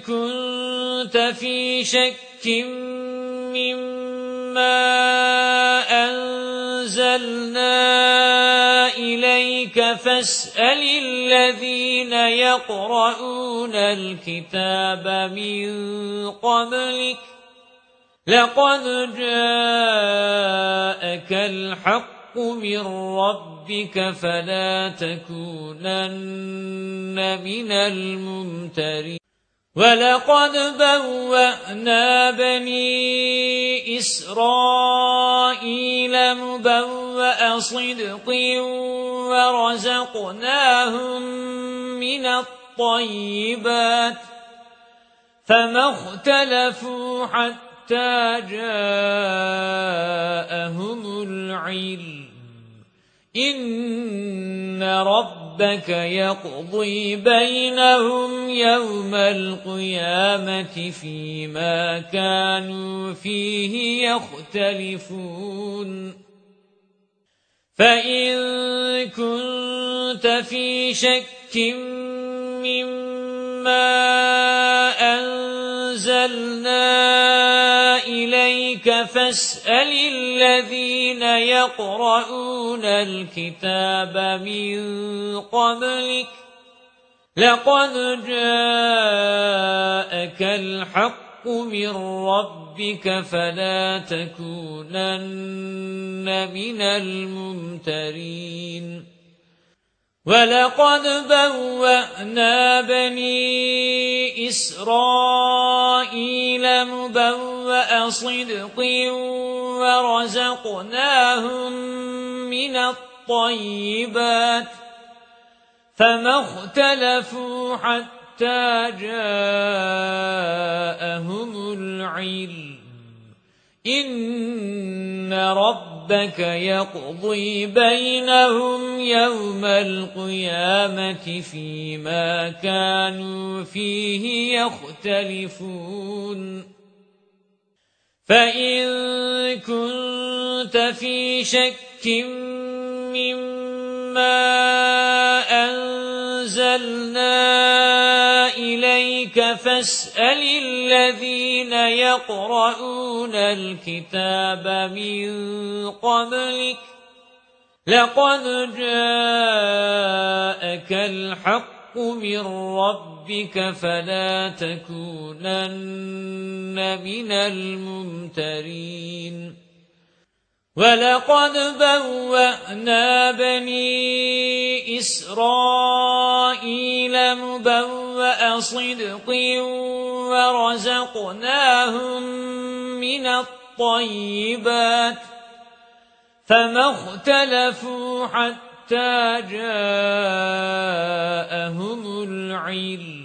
كنت في شك مما أنزلنا إليك فاسأل الذين يقرؤون الكتاب من قبلك لقد جاءك الحق من ربك فلا تكونن من الممترين فإن كنت في شك مما أنزلنا إليك فاسأل الذين يقرؤون الكتاب من قبلك لقد جاءك الحق من ربك فلا تكونن من الممترين ولقد بوأنا بني إسرائيل مبوأ صدق ورزقناهم من الطيبات فما اختلفوا حتى حتى جاءهم العلم إن رب ربك يقضي بينهم يوم القيامة فيما كانوا فيه يختلفون. فإن كنت في شك مما أنزلنا إليك فاسأل الذين يقرؤون الكتاب من قبلك لقد جاءك الحق من ربك فلا تكونن من الممترين. وَلَقَدْ بَوَّأْنَا بَنِي إِسْرَائِيلَ مُبَوَّأَ صِدْقٍ وَرَزَقْنَاهُمْ مِنَ الطَّيِّبَاتِ فَمَا اخْتَلَفُوا حَتَّى جَاءَهُمُ الْعِلْمُ إِنَّ رَبَّكَ يَقْضِي بَيْنَهُمْ يَوْمَ الْقِيَامَةِ فِيمَا كَانُوا فِيهِ يَخْتَلِفُونَ. فَإِن كُنتَ فِي شَكٍّ مِّمَّا أَنزَلْنَا إِلَيْكَ فَاسْأَلِ الَّذِينَ يَقْرَؤُونَ الْكِتَابَ مِن قَبْلِكَ لَقَدْ جَاءَكَ الْحَقُّ مِنْ رَبِّكَ فَلَا تَكُونَنَّ مِنَ الْمُمْتَرِينَ. وَلَقَدْ بَوَّأْنَا بَنِي إِسْرَائِيلَ مُبَوَّأَ صِدْقٍ وَرَزَقْنَاهُمْ مِنَ الطَّيِّبَاتِ فَمَا اخْتَلَفُوا حَتَّى جَاءَهُمُ الْعِلْمُ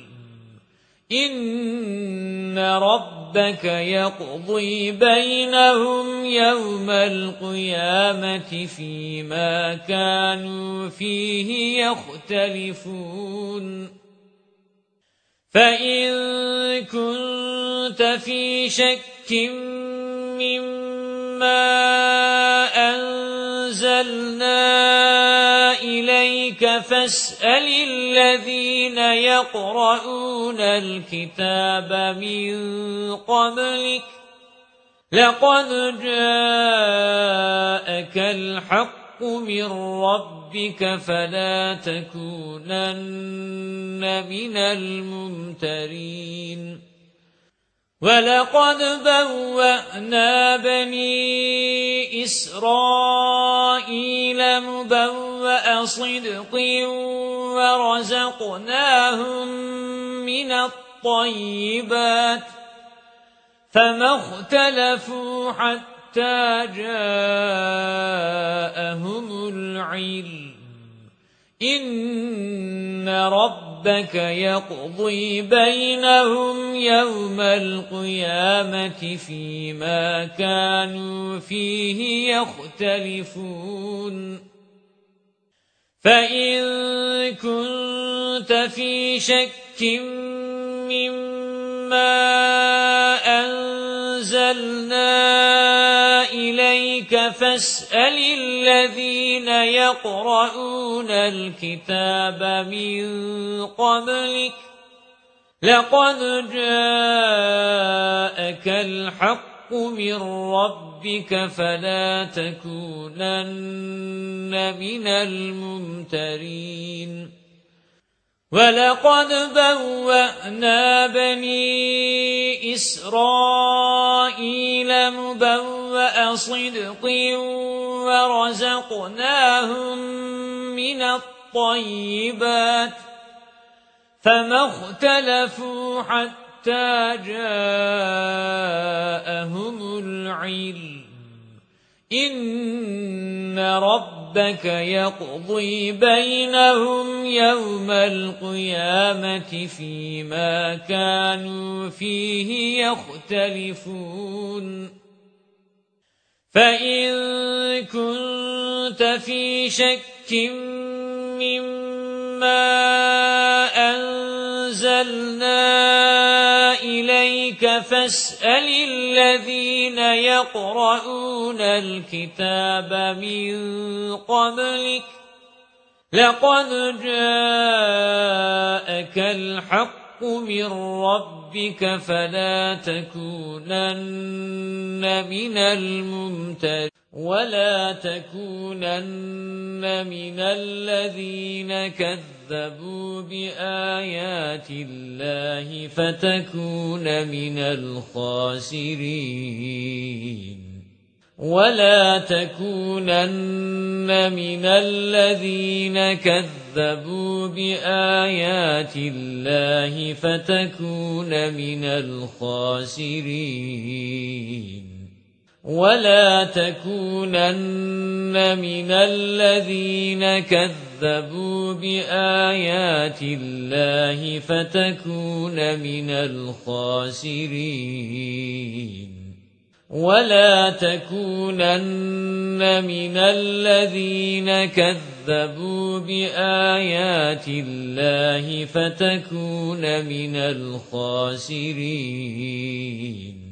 إِنَّ رَبَّكَ يَقْضِي بَيْنَهُمْ يَوْمَ الْقِيَامَةِ فِيمَا كَانُوا فِيهِ يَخْتَلِفُونَ. فَإِن كُنتَ فِي شَكٍّ مِّمَّا أَنزَلْنَا إِلَيْكَ فَاسْأَلِ الَّذِينَ يَقْرَؤُونَ الْكِتَابَ مِن قَبْلِكَ لَقَدْ جَاءَكَ الْحَقُّ مِنْ رَبِّكَ فَلَا تَكُونَنَّ مِنَ الْمُمْتَرِينَ. وَلَقَدْ بَوَّأْنَا بَنِي إِسْرَائِيلَ مُبَوَّأَ صِدْقٍ وَرَزَقْنَاهُمْ مِنَ الطَّيِّبَاتِ فَمَا اخْتَلَفُوا حَتَّى جَاءَهُمُ الْعِلْمُ إِنَّ رَبَّكَ يَقْضِي بَيْنَهُمْ يَوْمَ الْقِيَامَةِ فِيمَا كَانُوا فِيهِ يَخْتَلِفُونَ. فَإِن كُنتَ فِي شَكٍّ مِّمَّا أَنزَلْنَا إِلَيْكَ فَاسْأَلِ الَّذِينَ يَقْرَؤُونَ الْكِتَابَ مِن قَبْلِكَ لَقَدْ جَاءَكَ الْحَقُّ مِنْ رَبِّكَ فَلَا تَكُونَنَّ مِنَ الْمُمْتَرِينَ. وَلَقَدْ بَوَّأْنَا بَنِي إِسْرَائِيلَ مُبَوَّأَ صِدْقٍ وَرَزَقْنَاهُمْ مِنَ الطَّيِّبَاتِ فَمَا اخْتَلَفُوا حَتَّى جَاءَهُمُ الْعِلْمُ إِنَّ رَبَّكَ يَقْضِي بَيْنَهُمْ يَوْمَ الْقِيَامَةِ فِيمَا كَانُوا فِيهِ يَخْتَلِفُونَ. فَإِن كُنتَ فِي شَكٍّ مِّمَّا وما أنزلنا إليك فاسأل الذين يقرؤون الكتاب من قبلك لقد جاءك الحق من ربك فلا تكونن من الممترين ولا تكونن من الذين كذبوا بآيات الله فتكون من الخاسرين ولا تكونن من الذين كذبوا بآيات الله فتكون من الخاسرين ولا تكونن من الذين كذبوا بآيات الله فتكون من الخاسرين ولا تكونن من الذين كذبوا بآيات الله فتكون من الخاسرين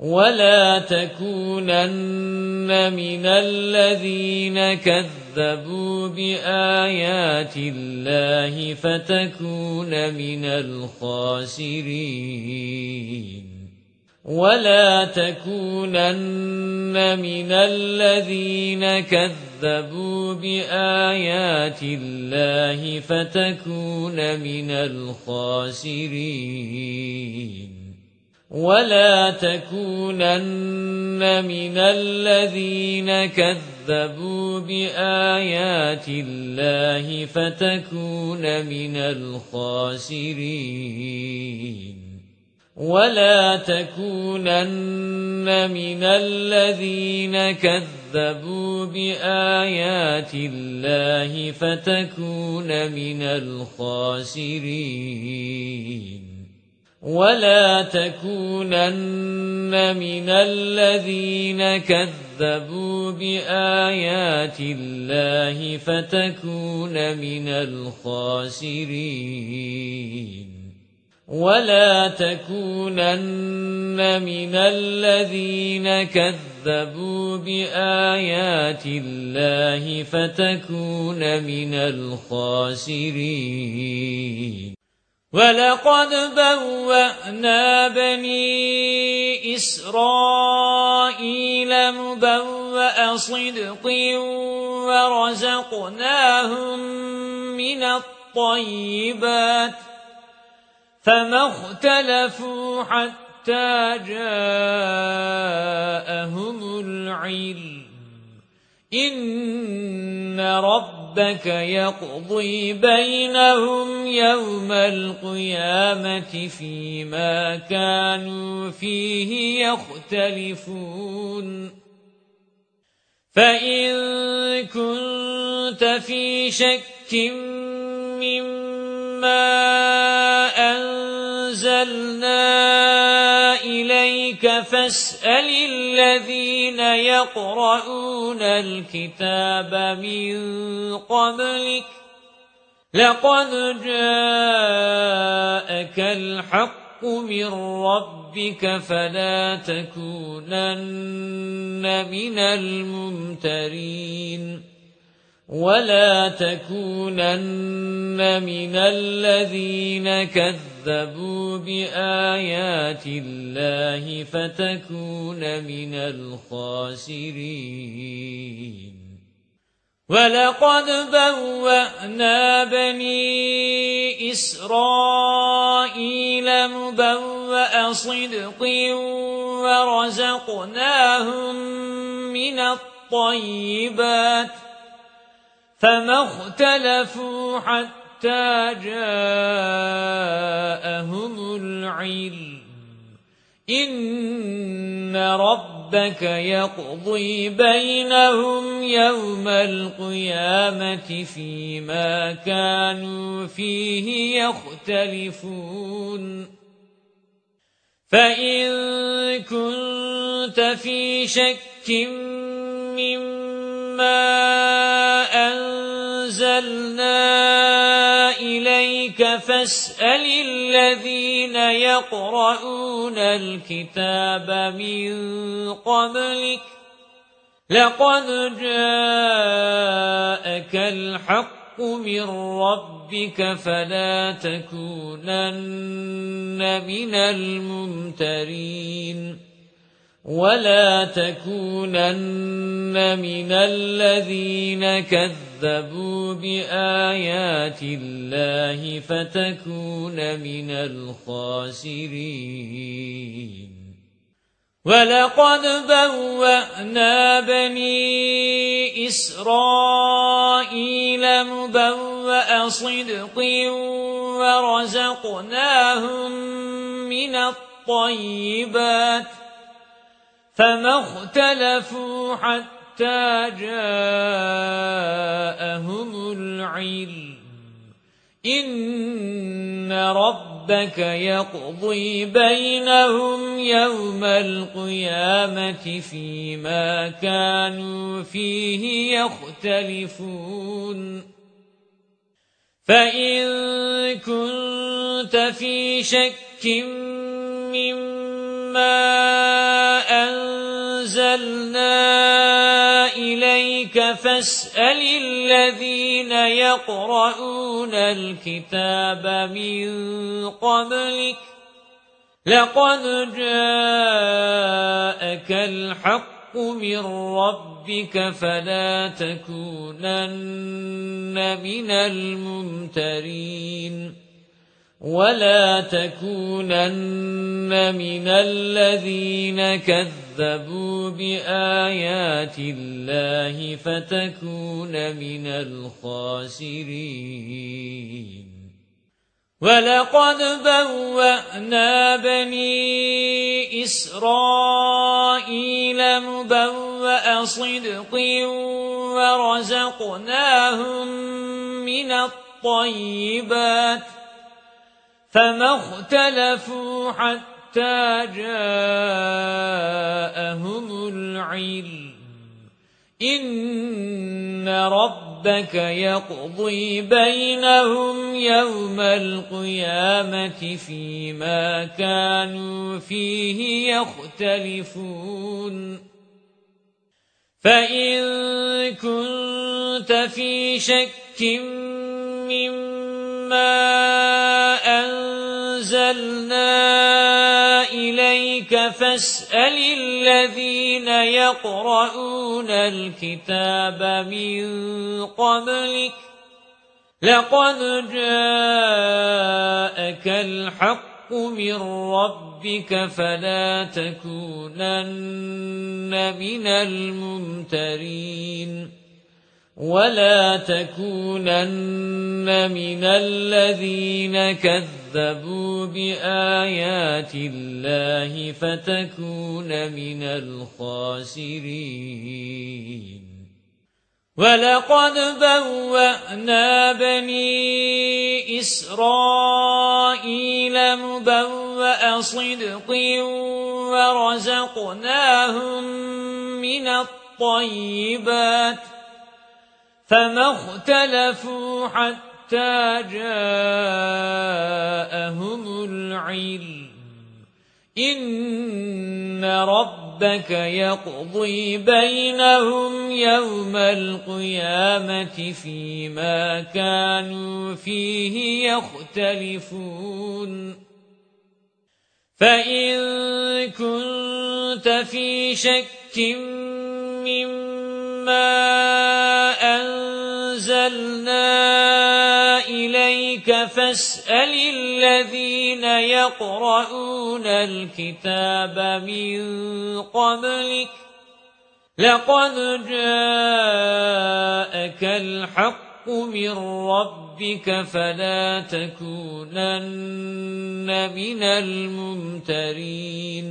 ولا تكونن من الذين كذبوا بآيات الله فتكون من الخاسرين ولا تكونن من الذين كذبوا بآيات الله فتكون من الخاسرين ولا تكونن من الذين كذبوا بآيات الله فتكون من الخاسرين ولا تكونن من الذين كذبوا بآيات الله فتكون من الخاسرين ولا تكونن من الذين كذبوا بآيات الله فتكون من الخاسرين ولا تكونن من الذين كذبوا بآيات الله فتكون من الخاسرين ولقد بوأنا بني إسرائيل مبوأ صدق ورزقناهم من الطيبات فما اختلفوا حتى جاءهم العلم إن ربك يقضي بينهم يوم القيامة فيما كانوا فيه يختلفون فإن كنت في شك مما أنزلنا إليك فاسأل الذين يقرؤون الكتاب من قبلك لقد جاءك الحق من ربك فلا تكونن من الممترين ولا تكونن من الذين كذبوا بآيات الله فتكون من الخاسرين ولقد بوأنا بني إسرائيل مبوأ صدق ورزقناهم من الطيبات فما اختلفوا حتى جاءهم العلم إن ربك يقضي بينهم يوم القيامة فيما كانوا فيه يختلفون فإن كنت في شك مما أنزلنا فاسأل الذين يقرؤون الكتاب من قبلك لقد جاءك الحق من ربك فلا تكونن من الممترين ولا تكونن من الذين كذبوا بآيات الله فتكون من الخاسرين وَلَقَدْ بَوَّأْنَا بَنِي إِسْرَائِيلَ مُبَوَّأَ صِدْقٍ وَرَزَقْنَاهُمْ مِنَ الطَّيِّبَاتِ فَمَا اخْتَلَفُوا حَتَّى جَاءَهُمُ الْعِلْمُ إِنَّ رَبَّ ربك يقضي بينهم يوم القيامة فيما كانوا فيه يختلفون فإن كنت في شك مما أنزلنا إليك فاسأل الذين يقرؤون الكتاب من قبلك لقد جاءك الحق من ربك فلا تكونن من الممترين ولا تكونن من الذين كذبوا بآيات الله فتكون من الخاسرين وَلَقَدْ بَوَّأْنَا بَنِي إِسْرَائِيلَ مُبَوَّأَ صِدْقٍ وَرَزَقْنَاهُمْ مِنَ الطَّيِّبَاتِ فما اختلفوا حتى جاءهم العلم إن ربك يقضي بينهم يوم القيامة فيما كانوا فيه يختلفون فإن كنت في شك مما أنزلنا إليك فاسأل الذين يقرؤون الكتاب من قبلك لقد جاءك الحق من ربك فلا تكونن من الممترين ولا تكونن من الذين كذبوا بآيات الله فتكون من الخاسرين وَلَقَدْ بَوَّأْنَا بَنِي إِسْرَائِيلَ مُبَوَّأَ صِدْقٍ وَرَزَقْنَاهُمْ مِنَ الطَّيِّبَاتِ فما اختلفوا حتى جاءهم العلم إن ربك يقضي بينهم يوم القيامة فيما كانوا فيه يختلفون فإن كنت في شك مما أنزلنا إليك فاسأل الذين يقرؤون الكتاب من قبلك لقد جاءك الحق من ربك فلا تكونن من الممترين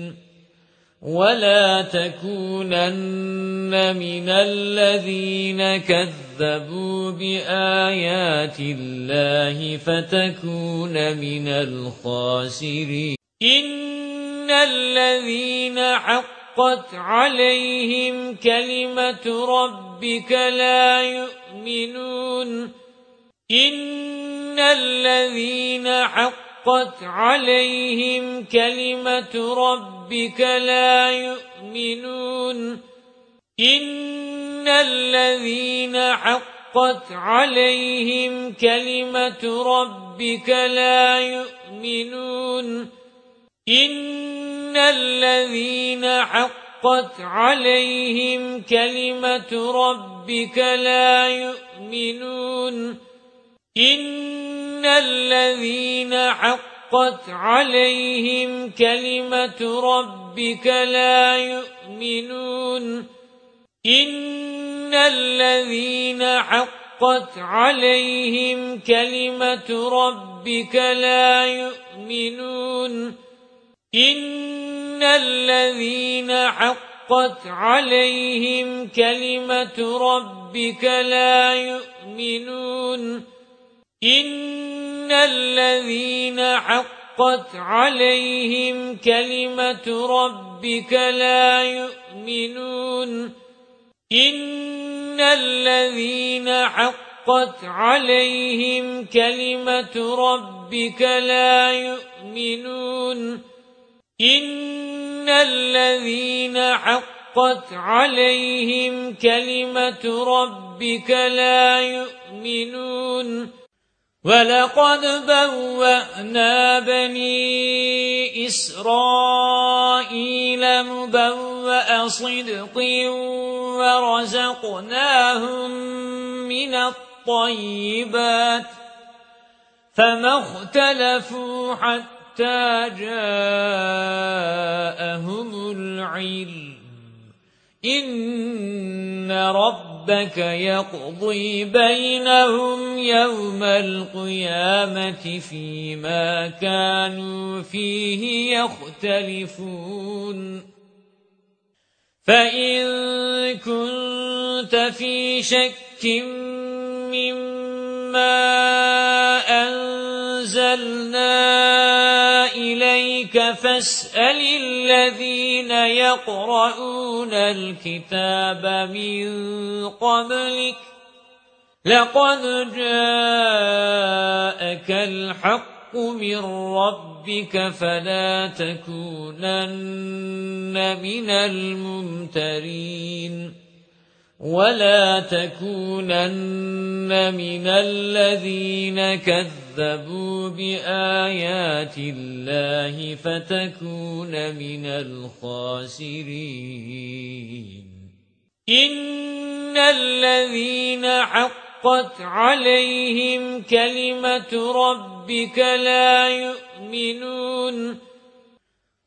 ولا تكونن من الذين كذبوا بآيات الله فتكون من الخاسرين إن الذين حقت عليهم كلمة ربك لا يؤمنون إن الذين حقت عليهم كلمة ربك لا يؤمنون إن الذين حقت عليهم كلمة ربك لا يؤمنون إن الذين حقت عليهم كلمة ربك لا يؤمنون إن الذين حقت عليهم كلمة ربك لا يؤمنون إن الذين حقت عليهم كلمة ربك لا يؤمنون إن الذين حقت عليهم كلمة ربك لا يؤمنون إن الذين حقت عليهم كلمة ربك لا يؤمنون إن الذين حقت عليهم كلمة ربك لا يؤمنون إن الذين حقت عليهم كلمة ربك لا يؤمنون ولقد بوأنا بني إسرائيل مبوأ صدق ورزقناهم من الطيبات فما اختلفوا حتى جاءهم العلم إن ربك يقضي بينهم يوم القيامة فيما كانوا فيه يختلفون فإن كنت في شك مما أنزلنا إليك فاسأل الذين يقرؤون الكتاب من قبلك لقد جاءك الحق من ربك فلا تكونن من الممترين ولا تكونن من الذين كذبوا بآيات الله فتكون من الخاسرين إن الذين حق حقت عليهم كلمة ربك لا يؤمنون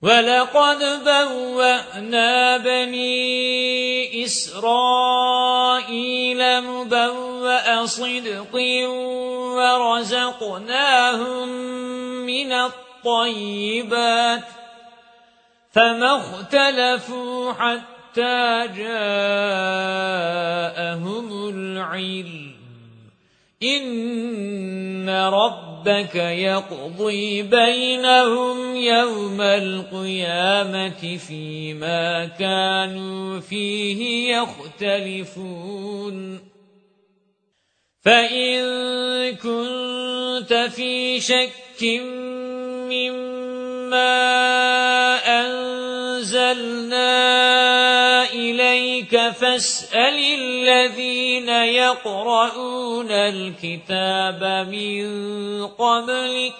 ولقد بوأنا بني إسرائيل مبوأ صدق ورزقناهم من الطيبات فما اختلفوا حتى جاءهم العلم إن ربك يقضي بينهم يوم القيامة فيما كانوا فيه يختلفون فإن كنت في شك مما أنزلنا إليك فاسأل الذين يقرؤون الكتاب من قبلك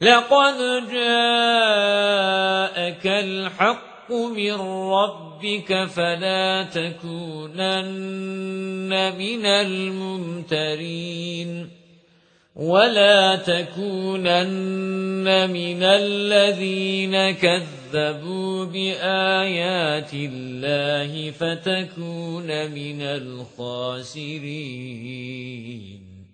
لقد جاءك الحق من ربك فلا تكونن من الممترين ولا تكونن من الذين كذبوا بآيات الله فتكون من الخاسرين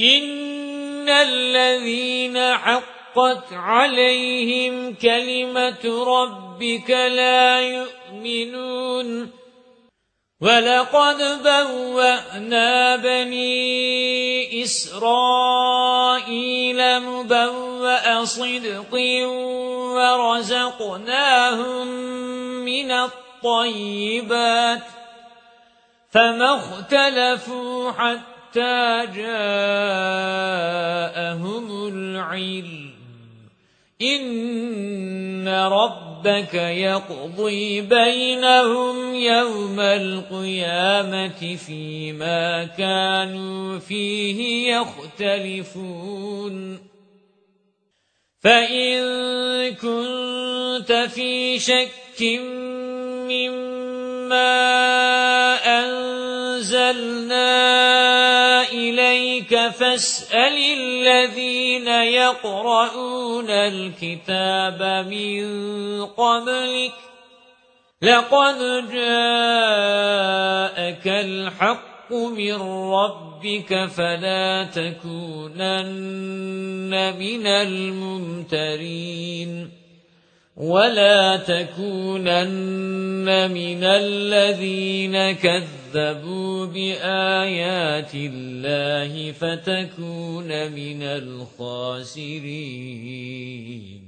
إن الذين حقت عليهم كلمة ربك لا يؤمنون ولقد بوأنا بني إسرائيل مبوأ صدق ورزقناهم من الطيبات فما اختلفوا حتى حتى جاءهم العلم إن ربك يقضي بينهم يوم القيامة فيما كانوا فيه يختلفون فإن كنت في شك مما أنزلنا إليك فاسأل الذين يقرؤون الكتاب من قبلك لقد جاءك الحق من ربك فلا تكونن من الممترين وَلَا تَكُونَنَّ مِنَ الَّذِينَ كَذَّبُوا بِآيَاتِ اللَّهِ فَتَكُونَ مِنَ الْخَاسِرِينَ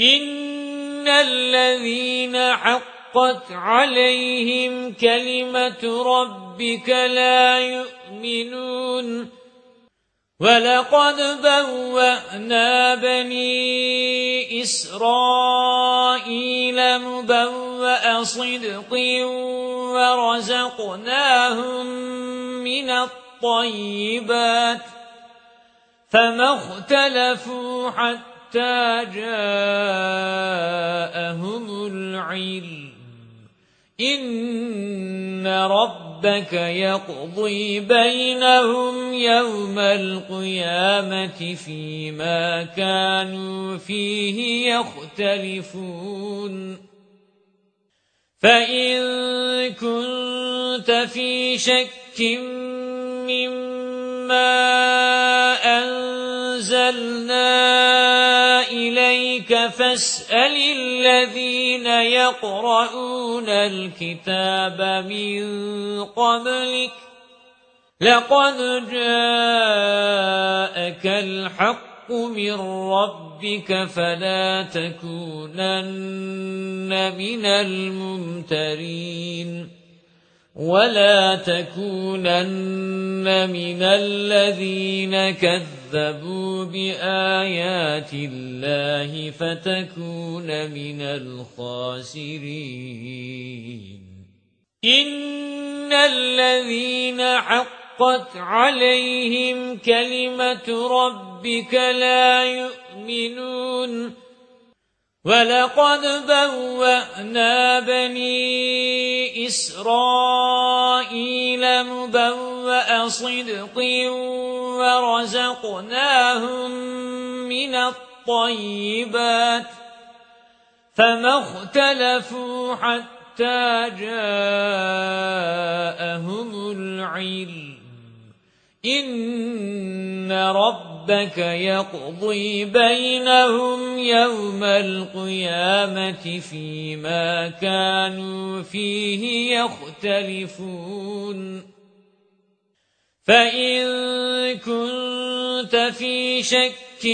إِنَّ الَّذِينَ حَقَّتْ عَلَيْهِمْ كَلِمَةُ رَبِّكَ لَا يُؤْمِنُونَ وَلَقَدْ بَوَّأْنَا بَنِي إِسْرَائِيلَ مُبَوَّأَ صِدْقٍ وَرَزَقْنَاهُمْ مِنَ الطَّيِّبَاتِ فَمَا اخْتَلَفُوا حَتَّى جَاءَهُمُ الْعِلْمُ إِنَّ رَبَّكَ يَقْضِي بَيْنَهُمْ يَوْمَ الْقِيَامَةِ فِيمَا كَانُوا فِيهِ يَخْتَلِفُونَ فَإِنْ كُنْتَ فِي شَكٍّ مِّمَّا أَنزَلْنَا إِلَيْكَ فَاسْأَلِ الَّذِينَ يَقْرَؤُونَ الْكِتَابَ مِنْ قَبْلِكَ لَقَدْ جَاءَكَ الْحَقُّ مِنْ رَبِّكَ فَلَا تَكُونَنَّ مِنَ الْمُمْتَرِينَ وَلَا تَكُونَنَّ مِنَ الَّذِينَ كَذَّبُوا بِآيَاتِ اللَّهِ فَتَكُونَ مِنَ الْخَاسِرِينَ إِنَّ الَّذِينَ حَقَّتْ عَلَيْهِمْ كَلِمَةُ رَبِّكَ لَا يُؤْمِنُونَ وَلَقَدْ بَوَّأْنَا بَنِي إِسْرَائِيلَ مُبَوَّأَ صِدْقٍ وَرَزَقْنَاهُمْ مِنَ الطَّيِّبَاتِ فَمَا اخْتَلَفُوا حَتَّى جَاءَهُمُ الْعِلْمُ إِنَّ رَبَّكَ يَقْضِي بَيْنَهُمْ يَوْمَ الْقِيَامَةِ فِيمَا كَانُوا فِيهِ يَخْتَلِفُونَ فَإِنْ كُنْتَ فِي شَكٍّ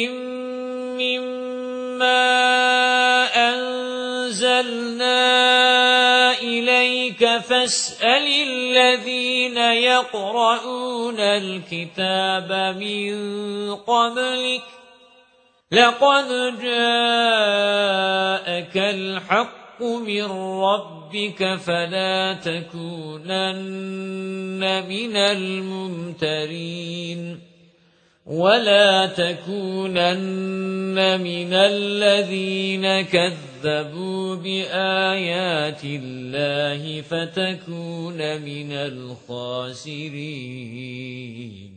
مِّمَّا أَنزَلْنَا إِلَيْكَ فَاسْأَلِ الَّذِينَ يَقْرَؤُونَ الْكِتَابَ مِنْ قَبْلِكَ لَقَدْ جَاءَكَ الْحَقُّ مِنْ رَبِّكَ فَلَا تَكُونَنَّ مِنَ الْمُمْتَرِينَ وَلَا تَكُونَنَّ مِنَ الَّذِينَ كَذَّبُوا بِآيَاتِ اللَّهِ فَتَكُونَ مِنَ الْخَاسِرِينَ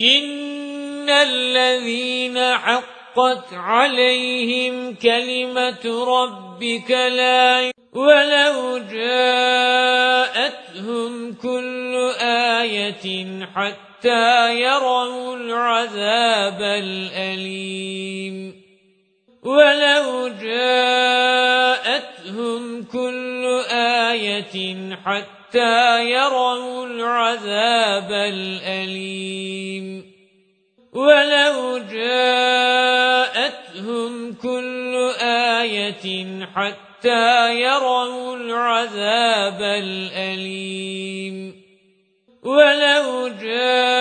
إِنَّ الَّذِينَ حَقَّتْ عَلَيْهِمْ كَلِمَةُ رَبِّكَ لَا وَلَوْ جَاءَتْهُمْ كُلُّ آيَةٍ حَتَّى حتى يروا العذاب الأليم ولو جاءتهم كل آية حتى يروا العذاب الأليم ولو جاءتهم كل آية حتى يروا العذاب الأليم ولو جاءتهم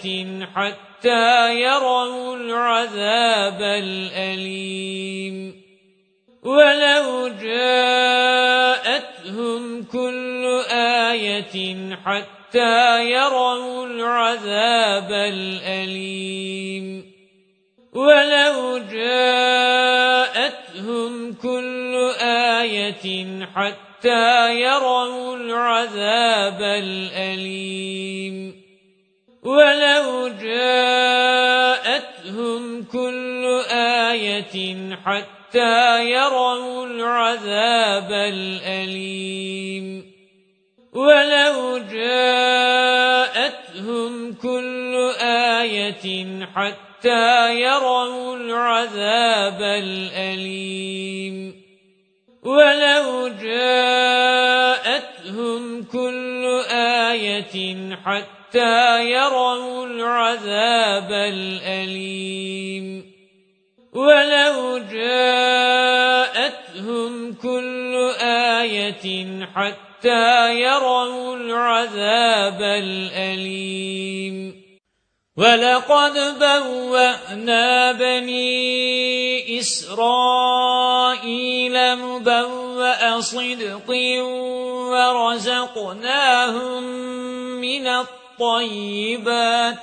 آية حتى يروا العذاب الأليم. ولو جاءتهم كل آية حتى يروا العذاب الأليم. ولو جاءتهم كل آية حتى يروا العذاب الأليم. ولو جاءتهم كل آية حتى يروا العذاب الأليم. ولو جاءتهم كل آية حتى يروا العذاب الأليم. ولو جاءتهم كل آية حتى يروا العذاب الأليم. ولو جاءتهم كل آية حتى يروا العذاب الأليم. ولقد بوأنا بني إسرائيل مبوأ صدق ورزقناهم من الطيبات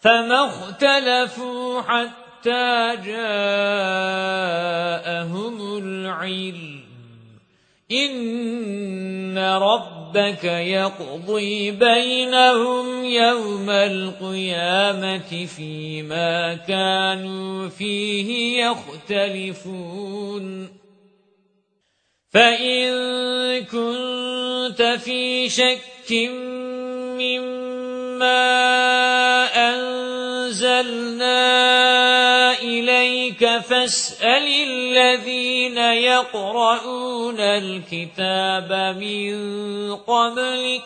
فما اختلفوا حتى حتى جاءهم العلم. إن ربك يقضي بينهم يوم القيامة فيما كانوا فيه يختلفون. فإن كنت في شك مما أنزلنا إليك فاسأل الذين يقرؤون الكتاب من قبلك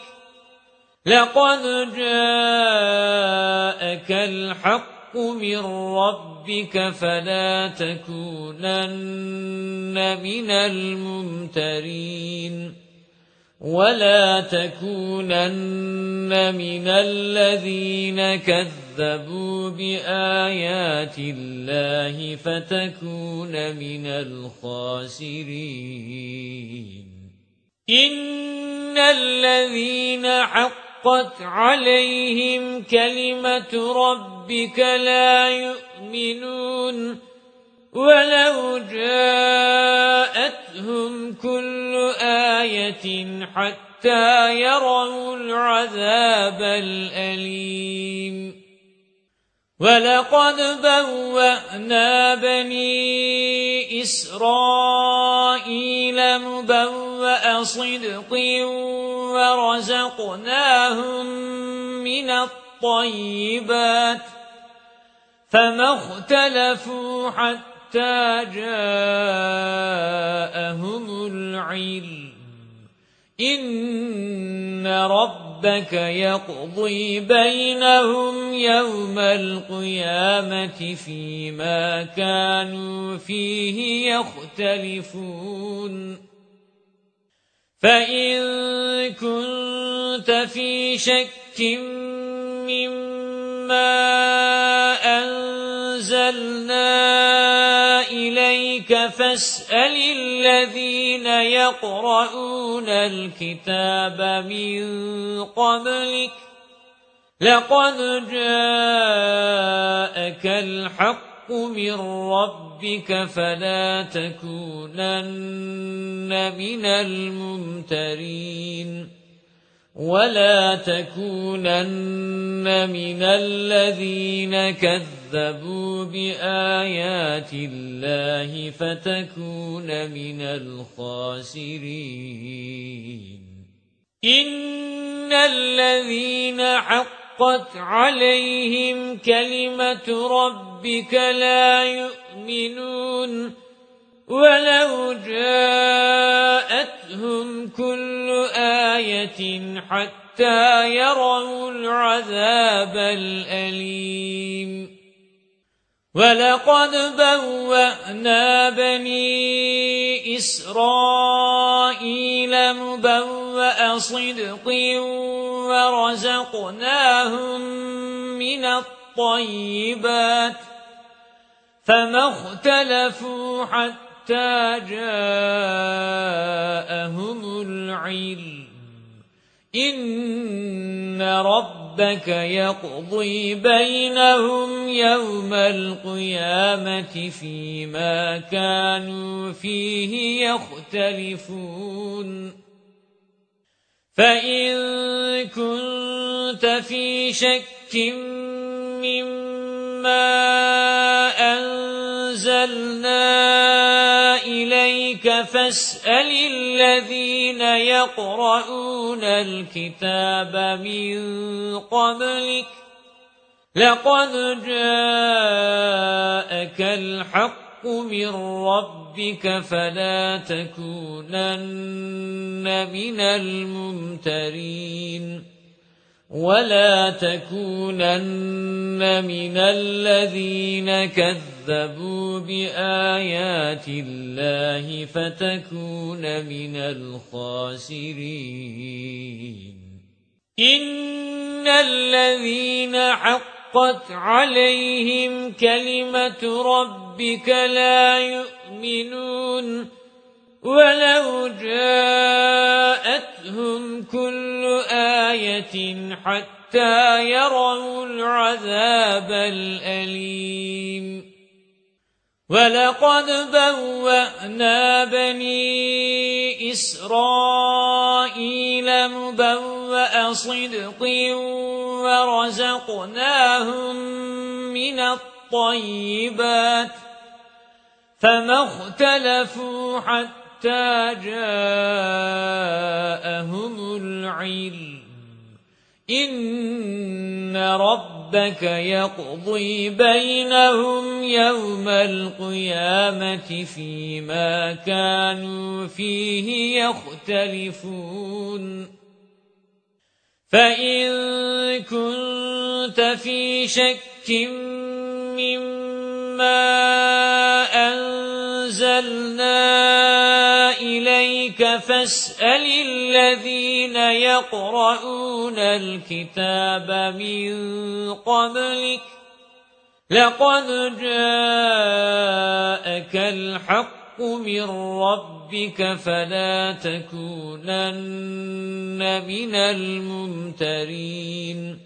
لقد جاءك الحق من ربك فلا تكونن من الممترين ولا تكونن من الذين كذبوا بآيات الله فتكون من الخاسرين. إن الذين حقت عليهم كلمة ربك لا يؤمنون. ولو جاءتهم كل آية حتى يروا العذاب الأليم. ولقد بوأنا بني إسرائيل مبوأ صدق ورزقناهم من الطيبات فما اختلفوا حتى حتى جاءهم العلم. إن ربك يقضي بينهم يوم القيامة فيما كانوا فيه يختلفون. فإن كنت في شك مما أنزلنا إليك فاسأل الذين يقرؤون الكتاب من قبلك لقد جاءك الحق من ربك فلا تكونن من الممترين ولا تكونن من الذين كذبوا بآيات الله فتكون من الخاسرين. إن الذين حقت عليهم كلمة ربك لا يؤمنون. ولو جاءتهم كل آية حتى يروا العذاب الأليم. ولقد بوأنا بني إسرائيل مبوأ صدق ورزقناهم ومن الطيبات فما اختلفوا حتى جاءهم العلم إن ربك يقضي بينهم يوم القيامة فيما كانوا فيه يختلفون فإن كنت في شك مما أنزلنا إليك فاسأل الذين يقرؤون الكتاب من قبلك لقد جاءك الحق من ربك فلا تكونن من الممترين ولا تكونن من الذين كذبوا بآيات الله فتكون من الخاسرين إن الذين حق حقت عليهم كلمة ربك لا يؤمنون ولو جاءتهم كل آية حتى يروا العذاب الأليم ولقد بوأنا بني إسرائيل مبوأ صدق ورزقناهم من الطيبات فما اختلفوا حتى جاءهم العلم إن ربك يقضي بينهم يوم القيامة فيما كانوا فيه يختلفون فإن كنت في شك مما أنزلنا إليك فاسأل الذين يقرؤون الكتاب من قبلك لقد جاءك الحق من ربك فلا تكونن من الممترين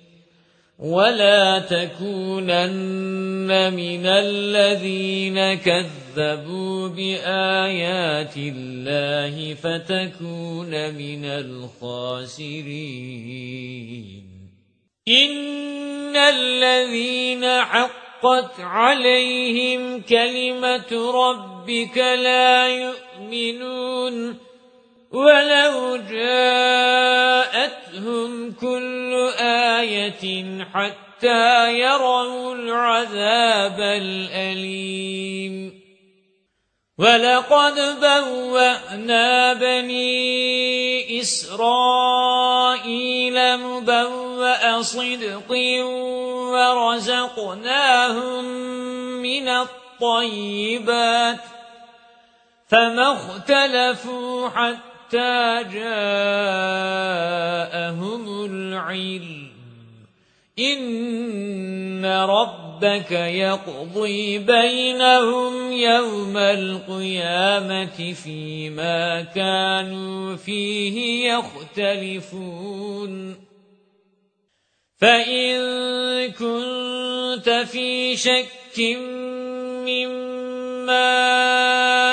ولا تكونن من الذين كذبوا بآيات الله فتكون من الخاسرين إن الذين حق حقت عليهم كلمة ربك لا يؤمنون ولو جاءتهم كل آية حتى يروا العذاب الأليم ولقد بوأنا بني إسرائيل مبوأ صدق ورزقناهم من الطيبات فما اختلفوا حتى جاءهم العلم إن ربك يقضي بينهم يوم القيامة فيما كانوا فيه يختلفون فإن كنت في شك مما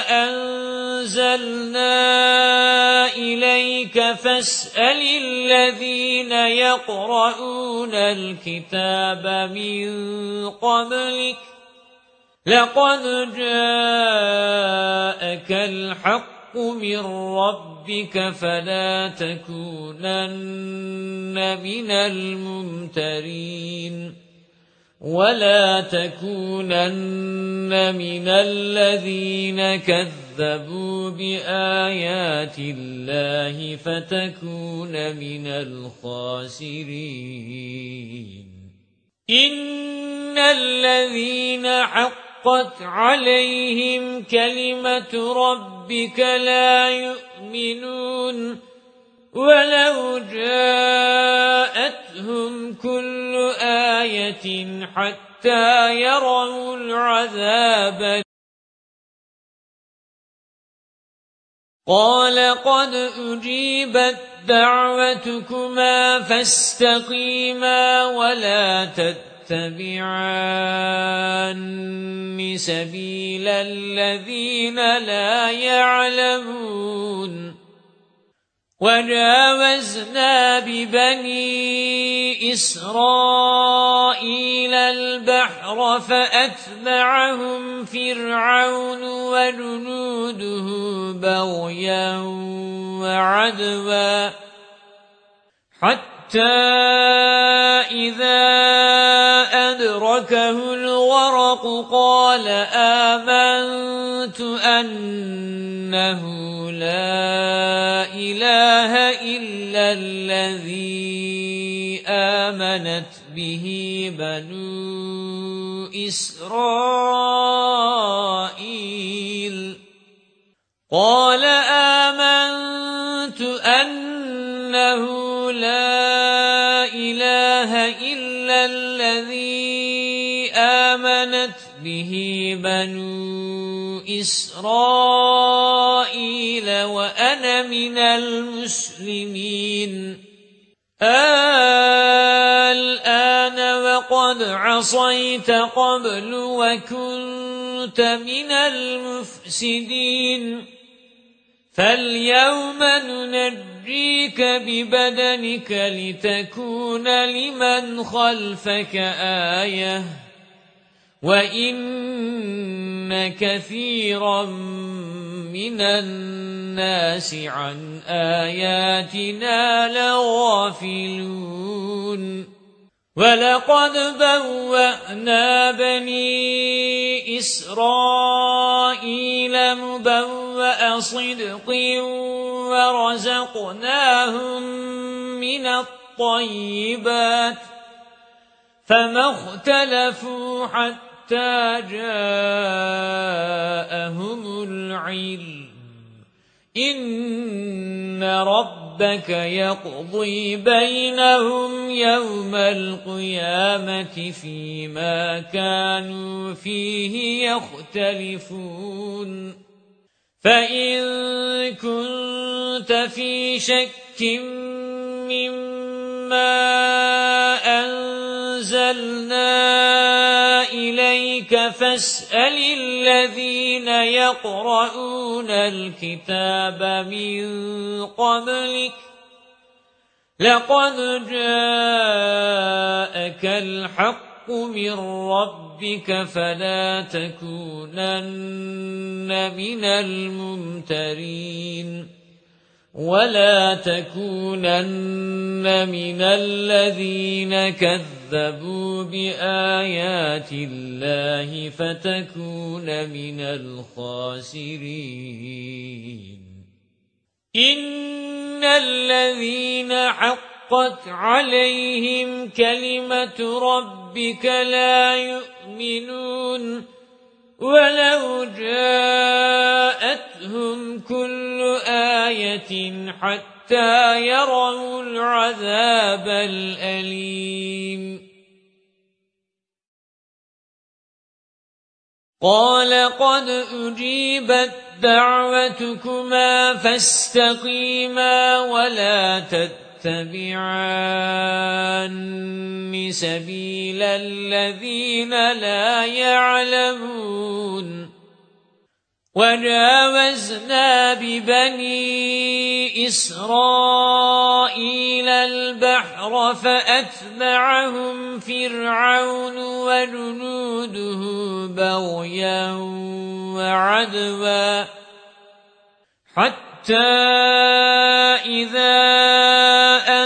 أنزلنا إليك فاسأل الذين يقرؤون الكتاب من قبلك لقد جاءك الحق من ربك فلا تكونن من الممترين ولا تكونن من الذين كذبوا بآيات الله فتكون من الخاسرين إن الذين حق حقت عليهم كلمة ربك لا يؤمنون ولو جاءتهم كل آية حتى يروا العذاب قال قد أجيبت دعوتكما فاستقيما ولا تتبعان سبيل الذين لا يعلمون وجاوزنا ببني إسرائيل البحر فأتبعهم فرعون وجنوده بغيا وعدوا حتى إذا أدركه الغرق قال آمنت أنه لا إله إلا الذي آمنت به بنو إسرائيل قال آمنت أنه لا إله إلا الذي آمنت به بنو إسرائيل وأنا من المسلمين الآن وقد عصيت قبل وكنت من المفسدين فاليوم ننجيك ببدنك لتكون لمن خلفك آية وإن كثيرا من الناس عن آياتنا لغافلون ولقد بوأنا بني إسرائيل مبوأ صدق ورزقناهم من الطيبات فما اختلفوا حتى جاءهم العلم إن ربك يقضي بينهم يوم القيامة فيما كانوا فيه يختلفون فإن كنت في شك مما أنزلنا إليك فاسأل الذين يقرؤون الكتاب من قبلك لقد جاءك الحق من ربك فلا تكونن من الممترين ولا تكونن من الذين كذبوا بآيات الله فتكون من الخاسرين إن الذين حقت عليهم كلمة ربك لا يؤمنون ولو جاءتهم كل آية حتى يروا العذاب الأليم قال قد أجيبت دعوتكما فاستقيما ولا تتبعان تَبِعَانِ سَبِيلَ الَّذِينَ لَا يَعْلَمُونَ وَجَاوَزْنَا بِبَنِي إِسْرَائِيلَ الْبَحْرَ فَأَتْبَعَهُمْ فِرْعَوْنُ وَجُنُودُهُ بَغْيًا وَعَدْوًا حَتَّى إِذَا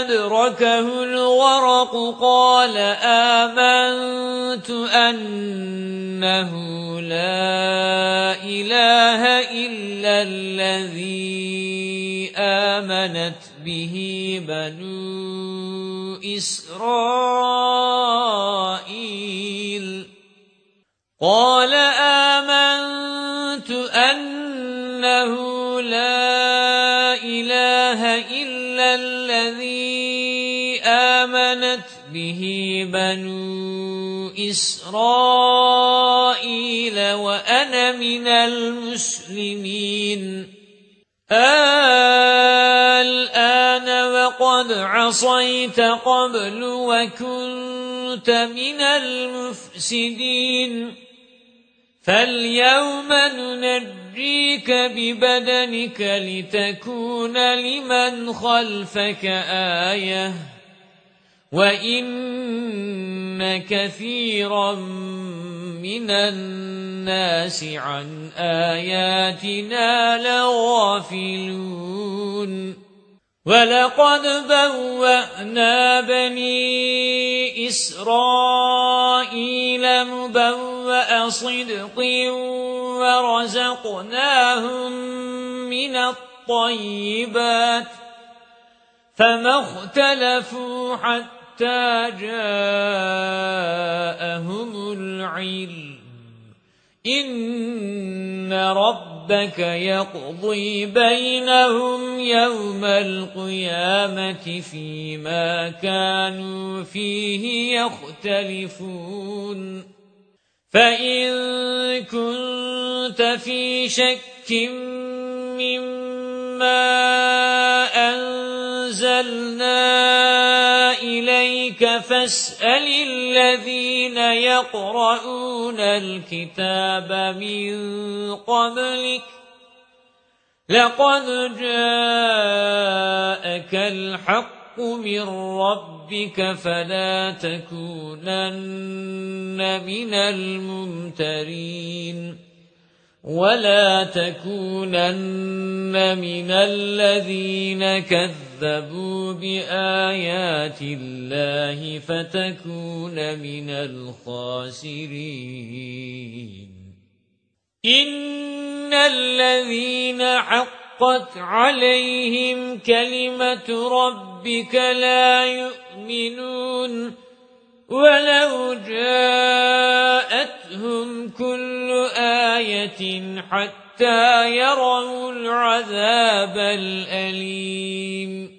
أدركه الغرق قال آمنت أنه لا إله إلا الذي آمنت به بنو إسرائيل قال آمنت أنه لا إله إلا به بنو إسرائيل وأنا من المسلمين الآن وقد عصيت قبل وكنت من المفسدين فاليوم ننجيك ببدنك لتكون لمن خلفك آية وإن كثيرا من الناس عن آياتنا لغافلون ولقد بوأنا بني إسرائيل مبوأ صدق ورزقناهم من الطيبات فما اختلفوا حتى جاءهم العلم إن ربك يقضي بينهم يوم القيامة فيما كانوا فيه يختلفون فإن كنت في شك مما أنزلنا إليك فاسأل الذين يقرؤون الكتاب من قبلك لقد جاءك الحق من ربك فلا تكونن من الممترين ولا تكونن من الذين كذبوا بآيات الله فتكون من الخاسرين إن الذين حقت عليهم كلمة ربك لا يؤمنون ولو جاءتهم كل آية حتى يروا العذاب الأليم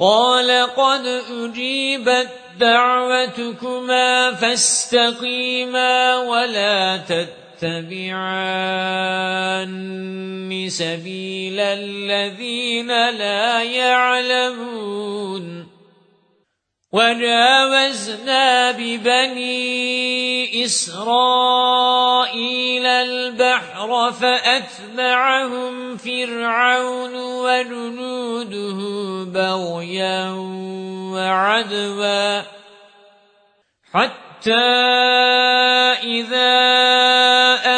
قال قد أجيبت دعوتكما فاستقيما ولا تتبعان سبيل الذين لا يعلمون وجاوزنا ببني إسرائيل البحر فأتبعهم فرعون وجنوده بغيا وعدوا حتى إذا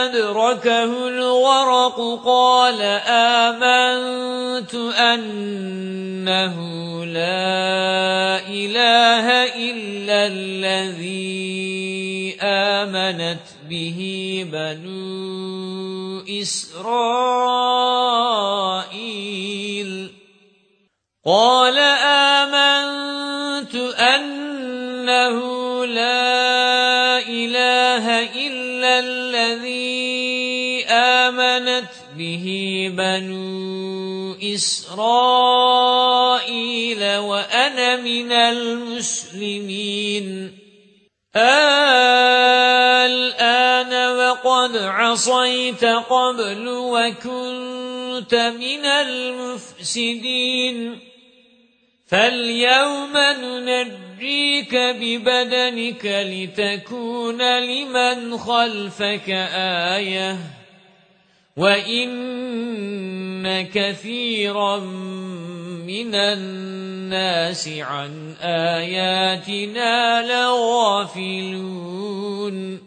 أدركه الغرق قال آمنت أنه لا إله إلا الذي آمنت به بنو إسرائيل قال آمنت أنه لا إله إلا الذي آمنت به بنو إسرائيل وأنا من المسلمين الآن وقد عصيت قبل وكنت من المفسدين فاليوم ننجيك ببدنك لتكون لمن خلفك آية وإن كثيرا من الناس عن آياتنا لغافلون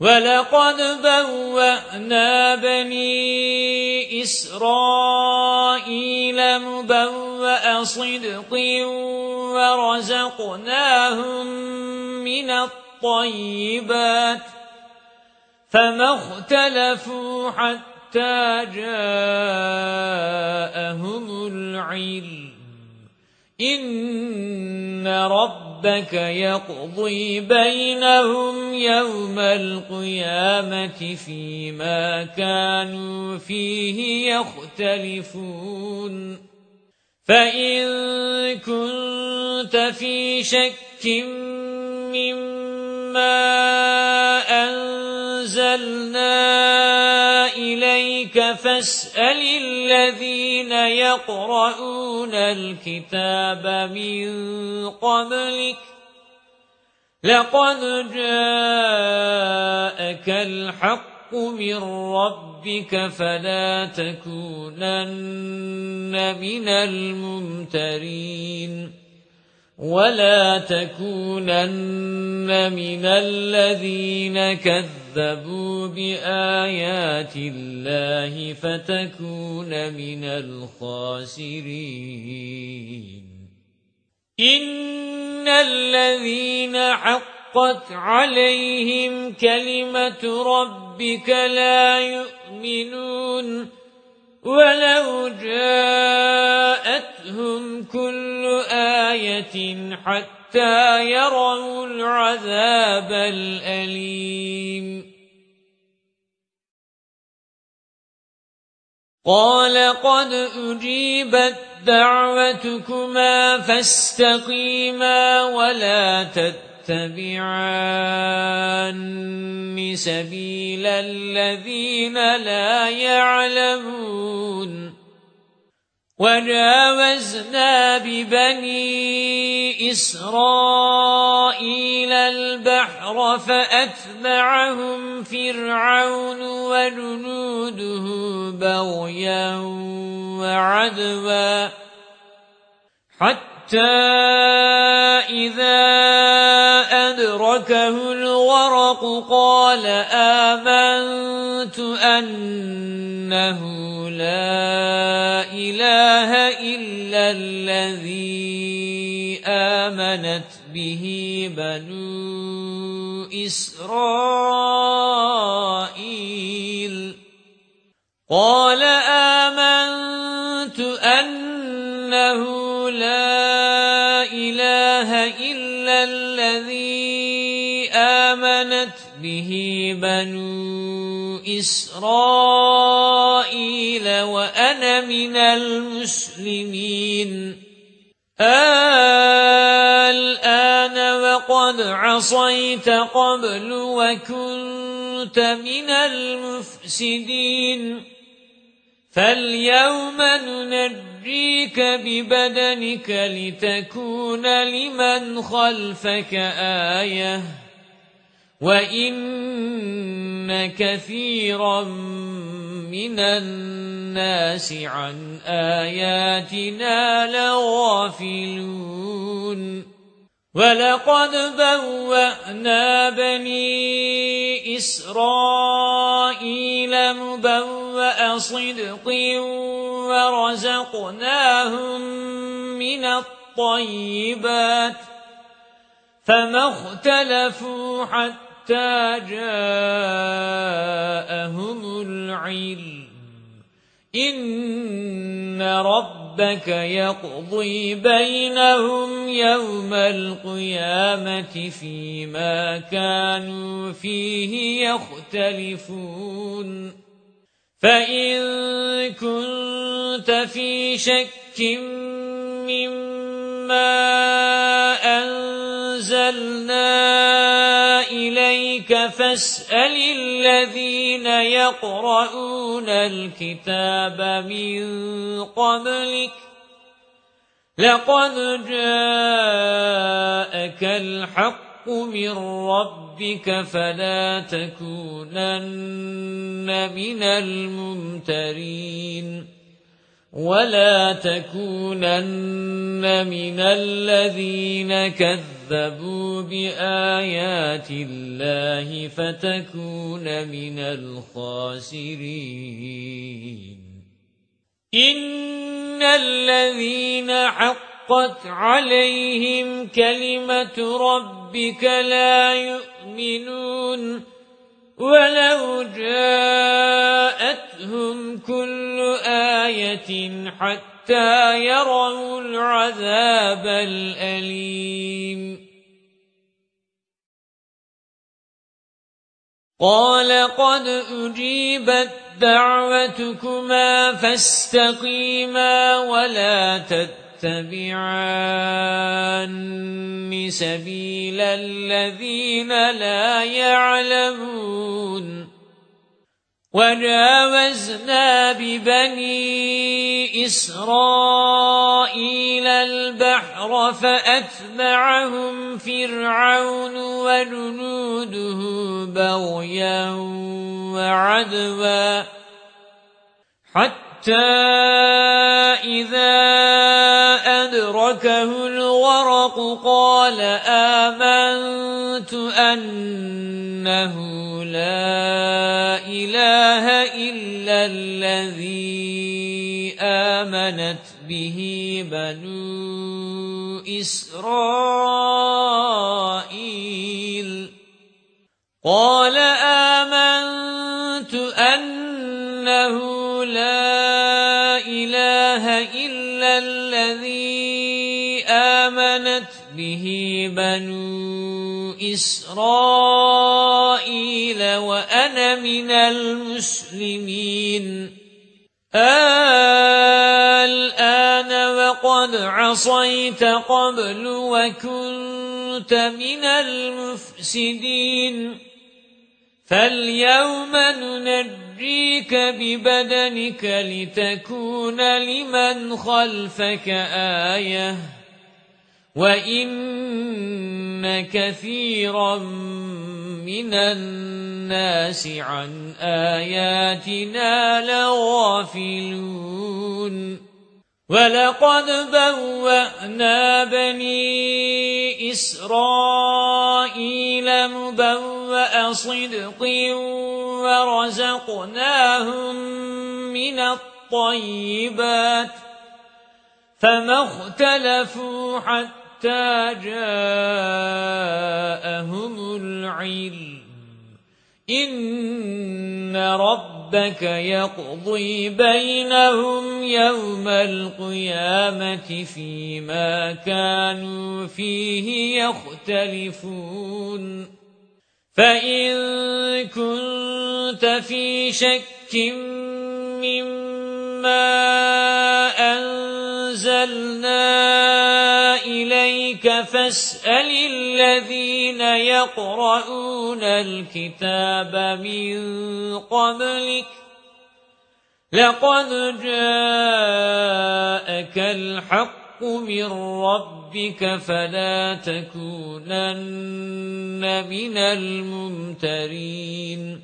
ولقد بوأنا بني إسرائيل مبوأ صدق ورزقناهم من الطيبات فما اختلفوا حتى جاءهم العلم إن ربك يقضي بينهم يوم القيامة فيما كانوا فيه يختلفون فَإِن كُنْتَ فِي شَكٍّ مِّمَّا أَنزَلْنَا إِلَيْكَ فَاسْأَلِ الَّذِينَ يَقْرَؤُونَ الْكِتَابَ مِن قَبْلِكَ لَقَدْ جَاءَكَ الْحَقُّ من ربك فلا تكونن من الممترين ولا تكونن من الذين كذبوا بآيات الله فتكون من الخاسرين إن الذين حق قَدْ عَلَيْهِمْ كَلِمَةُ رَبِّكَ لَا يُؤْمِنُونَ وَلَوْ جَاءَتْهُمْ كُلُّ آيَةٍ حَتَّى يَرَوْا الْعَذَابَ الْأَلِيمَ قَالَ قَدْ أُجِيبَتْ دَعْوَتُكُمَا فَاسْتَقِيمَا وَلَا تَتَّبِعَانِ تَبِعَانِ سَبِيلَ الَّذِينَ لَا يَعْلَمُونَ وَجَاوَزْنَا بِبَنِي إِسْرَائِيلَ الْبَحْرَ فَأَتْبَعَهُمْ فِرْعَوْنُ وَجُنُودُهُ بَغْيًا وَعَدْوًا حَتَّى إِذَا أدركه الغرق قال آمنت أنه لا إله إلا الذي آمنت به بنو إسرائيل قال آمنت أنه لا إله إلا الذي آمنت به بنو إسرائيل وأنا من المسلمين الآن وقد عصيت قبل وكنت من المفسدين فاليوم ننجيك ببدنك لتكون لمن خلفك آية وَإِنَّ كَثِيرًا مِنَ النَّاسِ عَنْ آيَاتِنَا لَغَافِلُونَ وَلَقَدْ بَوَّأْنَا بَنِي إِسْرَائِيلَ مُبَوَّأَ صِدْقٍ وَرَزَقْنَاهُمْ مِنَ الطَّيِّبَاتِ فَمَا اخْتَلَفُوا حَتَّى حتى جاءهم العلم إن ربك يقضي بينهم يوم القيامة فيما كانوا فيه يختلفون فإن كنت في شك مما أنزلنا إليك فاسأل الذين يقرؤون الكتاب من قبلك لقد جاءك الحق من ربك فلا تكونن من الممترين ولا تكونن من الذين كذبوا بآيات الله فتكون من الخاسرين إن الذين حقت عليهم كلمة ربك لا يؤمنون وَلَوْ جَاءَتْهُمْ كُلُّ آيَةٍ حَتَّى يَرَوُا الْعَذَابَ الْأَلِيمَ قَالَ قَدْ أُجِيبَتْ دعوتكما فاستقيما ولا تتبعان سبيل الذين لا يعلمون. وجاوزنا ببني إسرائيل البحر فأتبعهم فرعون وجنوده بغيا وعدوا حتى إذا أدركه الغرق قال آمنت أنه لا إله إلا الذي آمنت به بنو إسرائيل. قال آمنت أنه لا إله إلا الذي آمنت به بنو إسرائيل وأنا من المسلمين. الآن وقد عصيت قبل وكنت من المفسدين. فاليوم ننجيك ببدنك لتكون لمن خلفك آية وإن كثيرا من الناس عن آياتنا لغافلون. وَلَقَدْ بَوَّأْنَا بَنِي إِسْرَائِيلَ مُبَوَّأَ صِدْقٍ وَرَزَقْنَاهُمْ مِنَ الطَّيِّبَاتِ فَمَا اخْتَلَفُوا حَتَّى جَاءَهُمُ الْعِلْمُ إِنَّ رَبَّكَ يَقْضِي بَيْنَهُمْ يَوْمَ الْقِيَامَةِ فِيمَا كَانُوا فِيهِ يَخْتَلِفُونَ. فَإِنْ كُنْتَ فِي شَكٍّ مِّمَّا أَنزَلْنَا إِلَيْكَ فَاسْأَلِ الَّذِينَ يَقْرَؤُونَ الْكِتَابَ مِنْ قَبْلِكَ لَقَدْ جَاءَكَ الْحَقُّ مِنْ رَبِّكَ فَلَا تَكُونَنَّ مِنَ الْمُمْتَرِينَ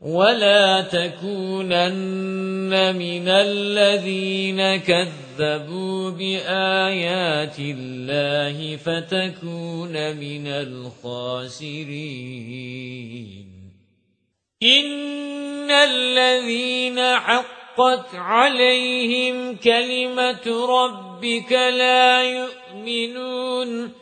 وَلَا تَكُونَنَّ مِنَ الَّذِينَ كَذَّبُوا بِآيَاتِ اللَّهِ فَتَكُونَ مِنَ الْخَاسِرِينَ. إِنَّ الَّذِينَ حَقَّتْ عَلَيْهِمْ كَلِمَةُ رَبِّكَ لَا يُؤْمِنُونَ.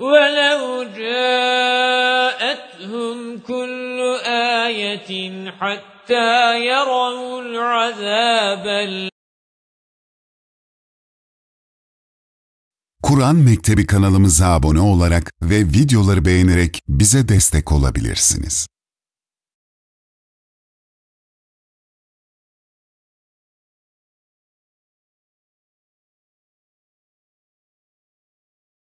وَلَوْ جَاءَتْهُمْ كُلُّ آيَةٍ حَتَّى يَرَوْا الْعَذَابَ. Kuran Mektebi kanalımıza abone olarak ve videoları beğenerek bize destek olabilirsiniz.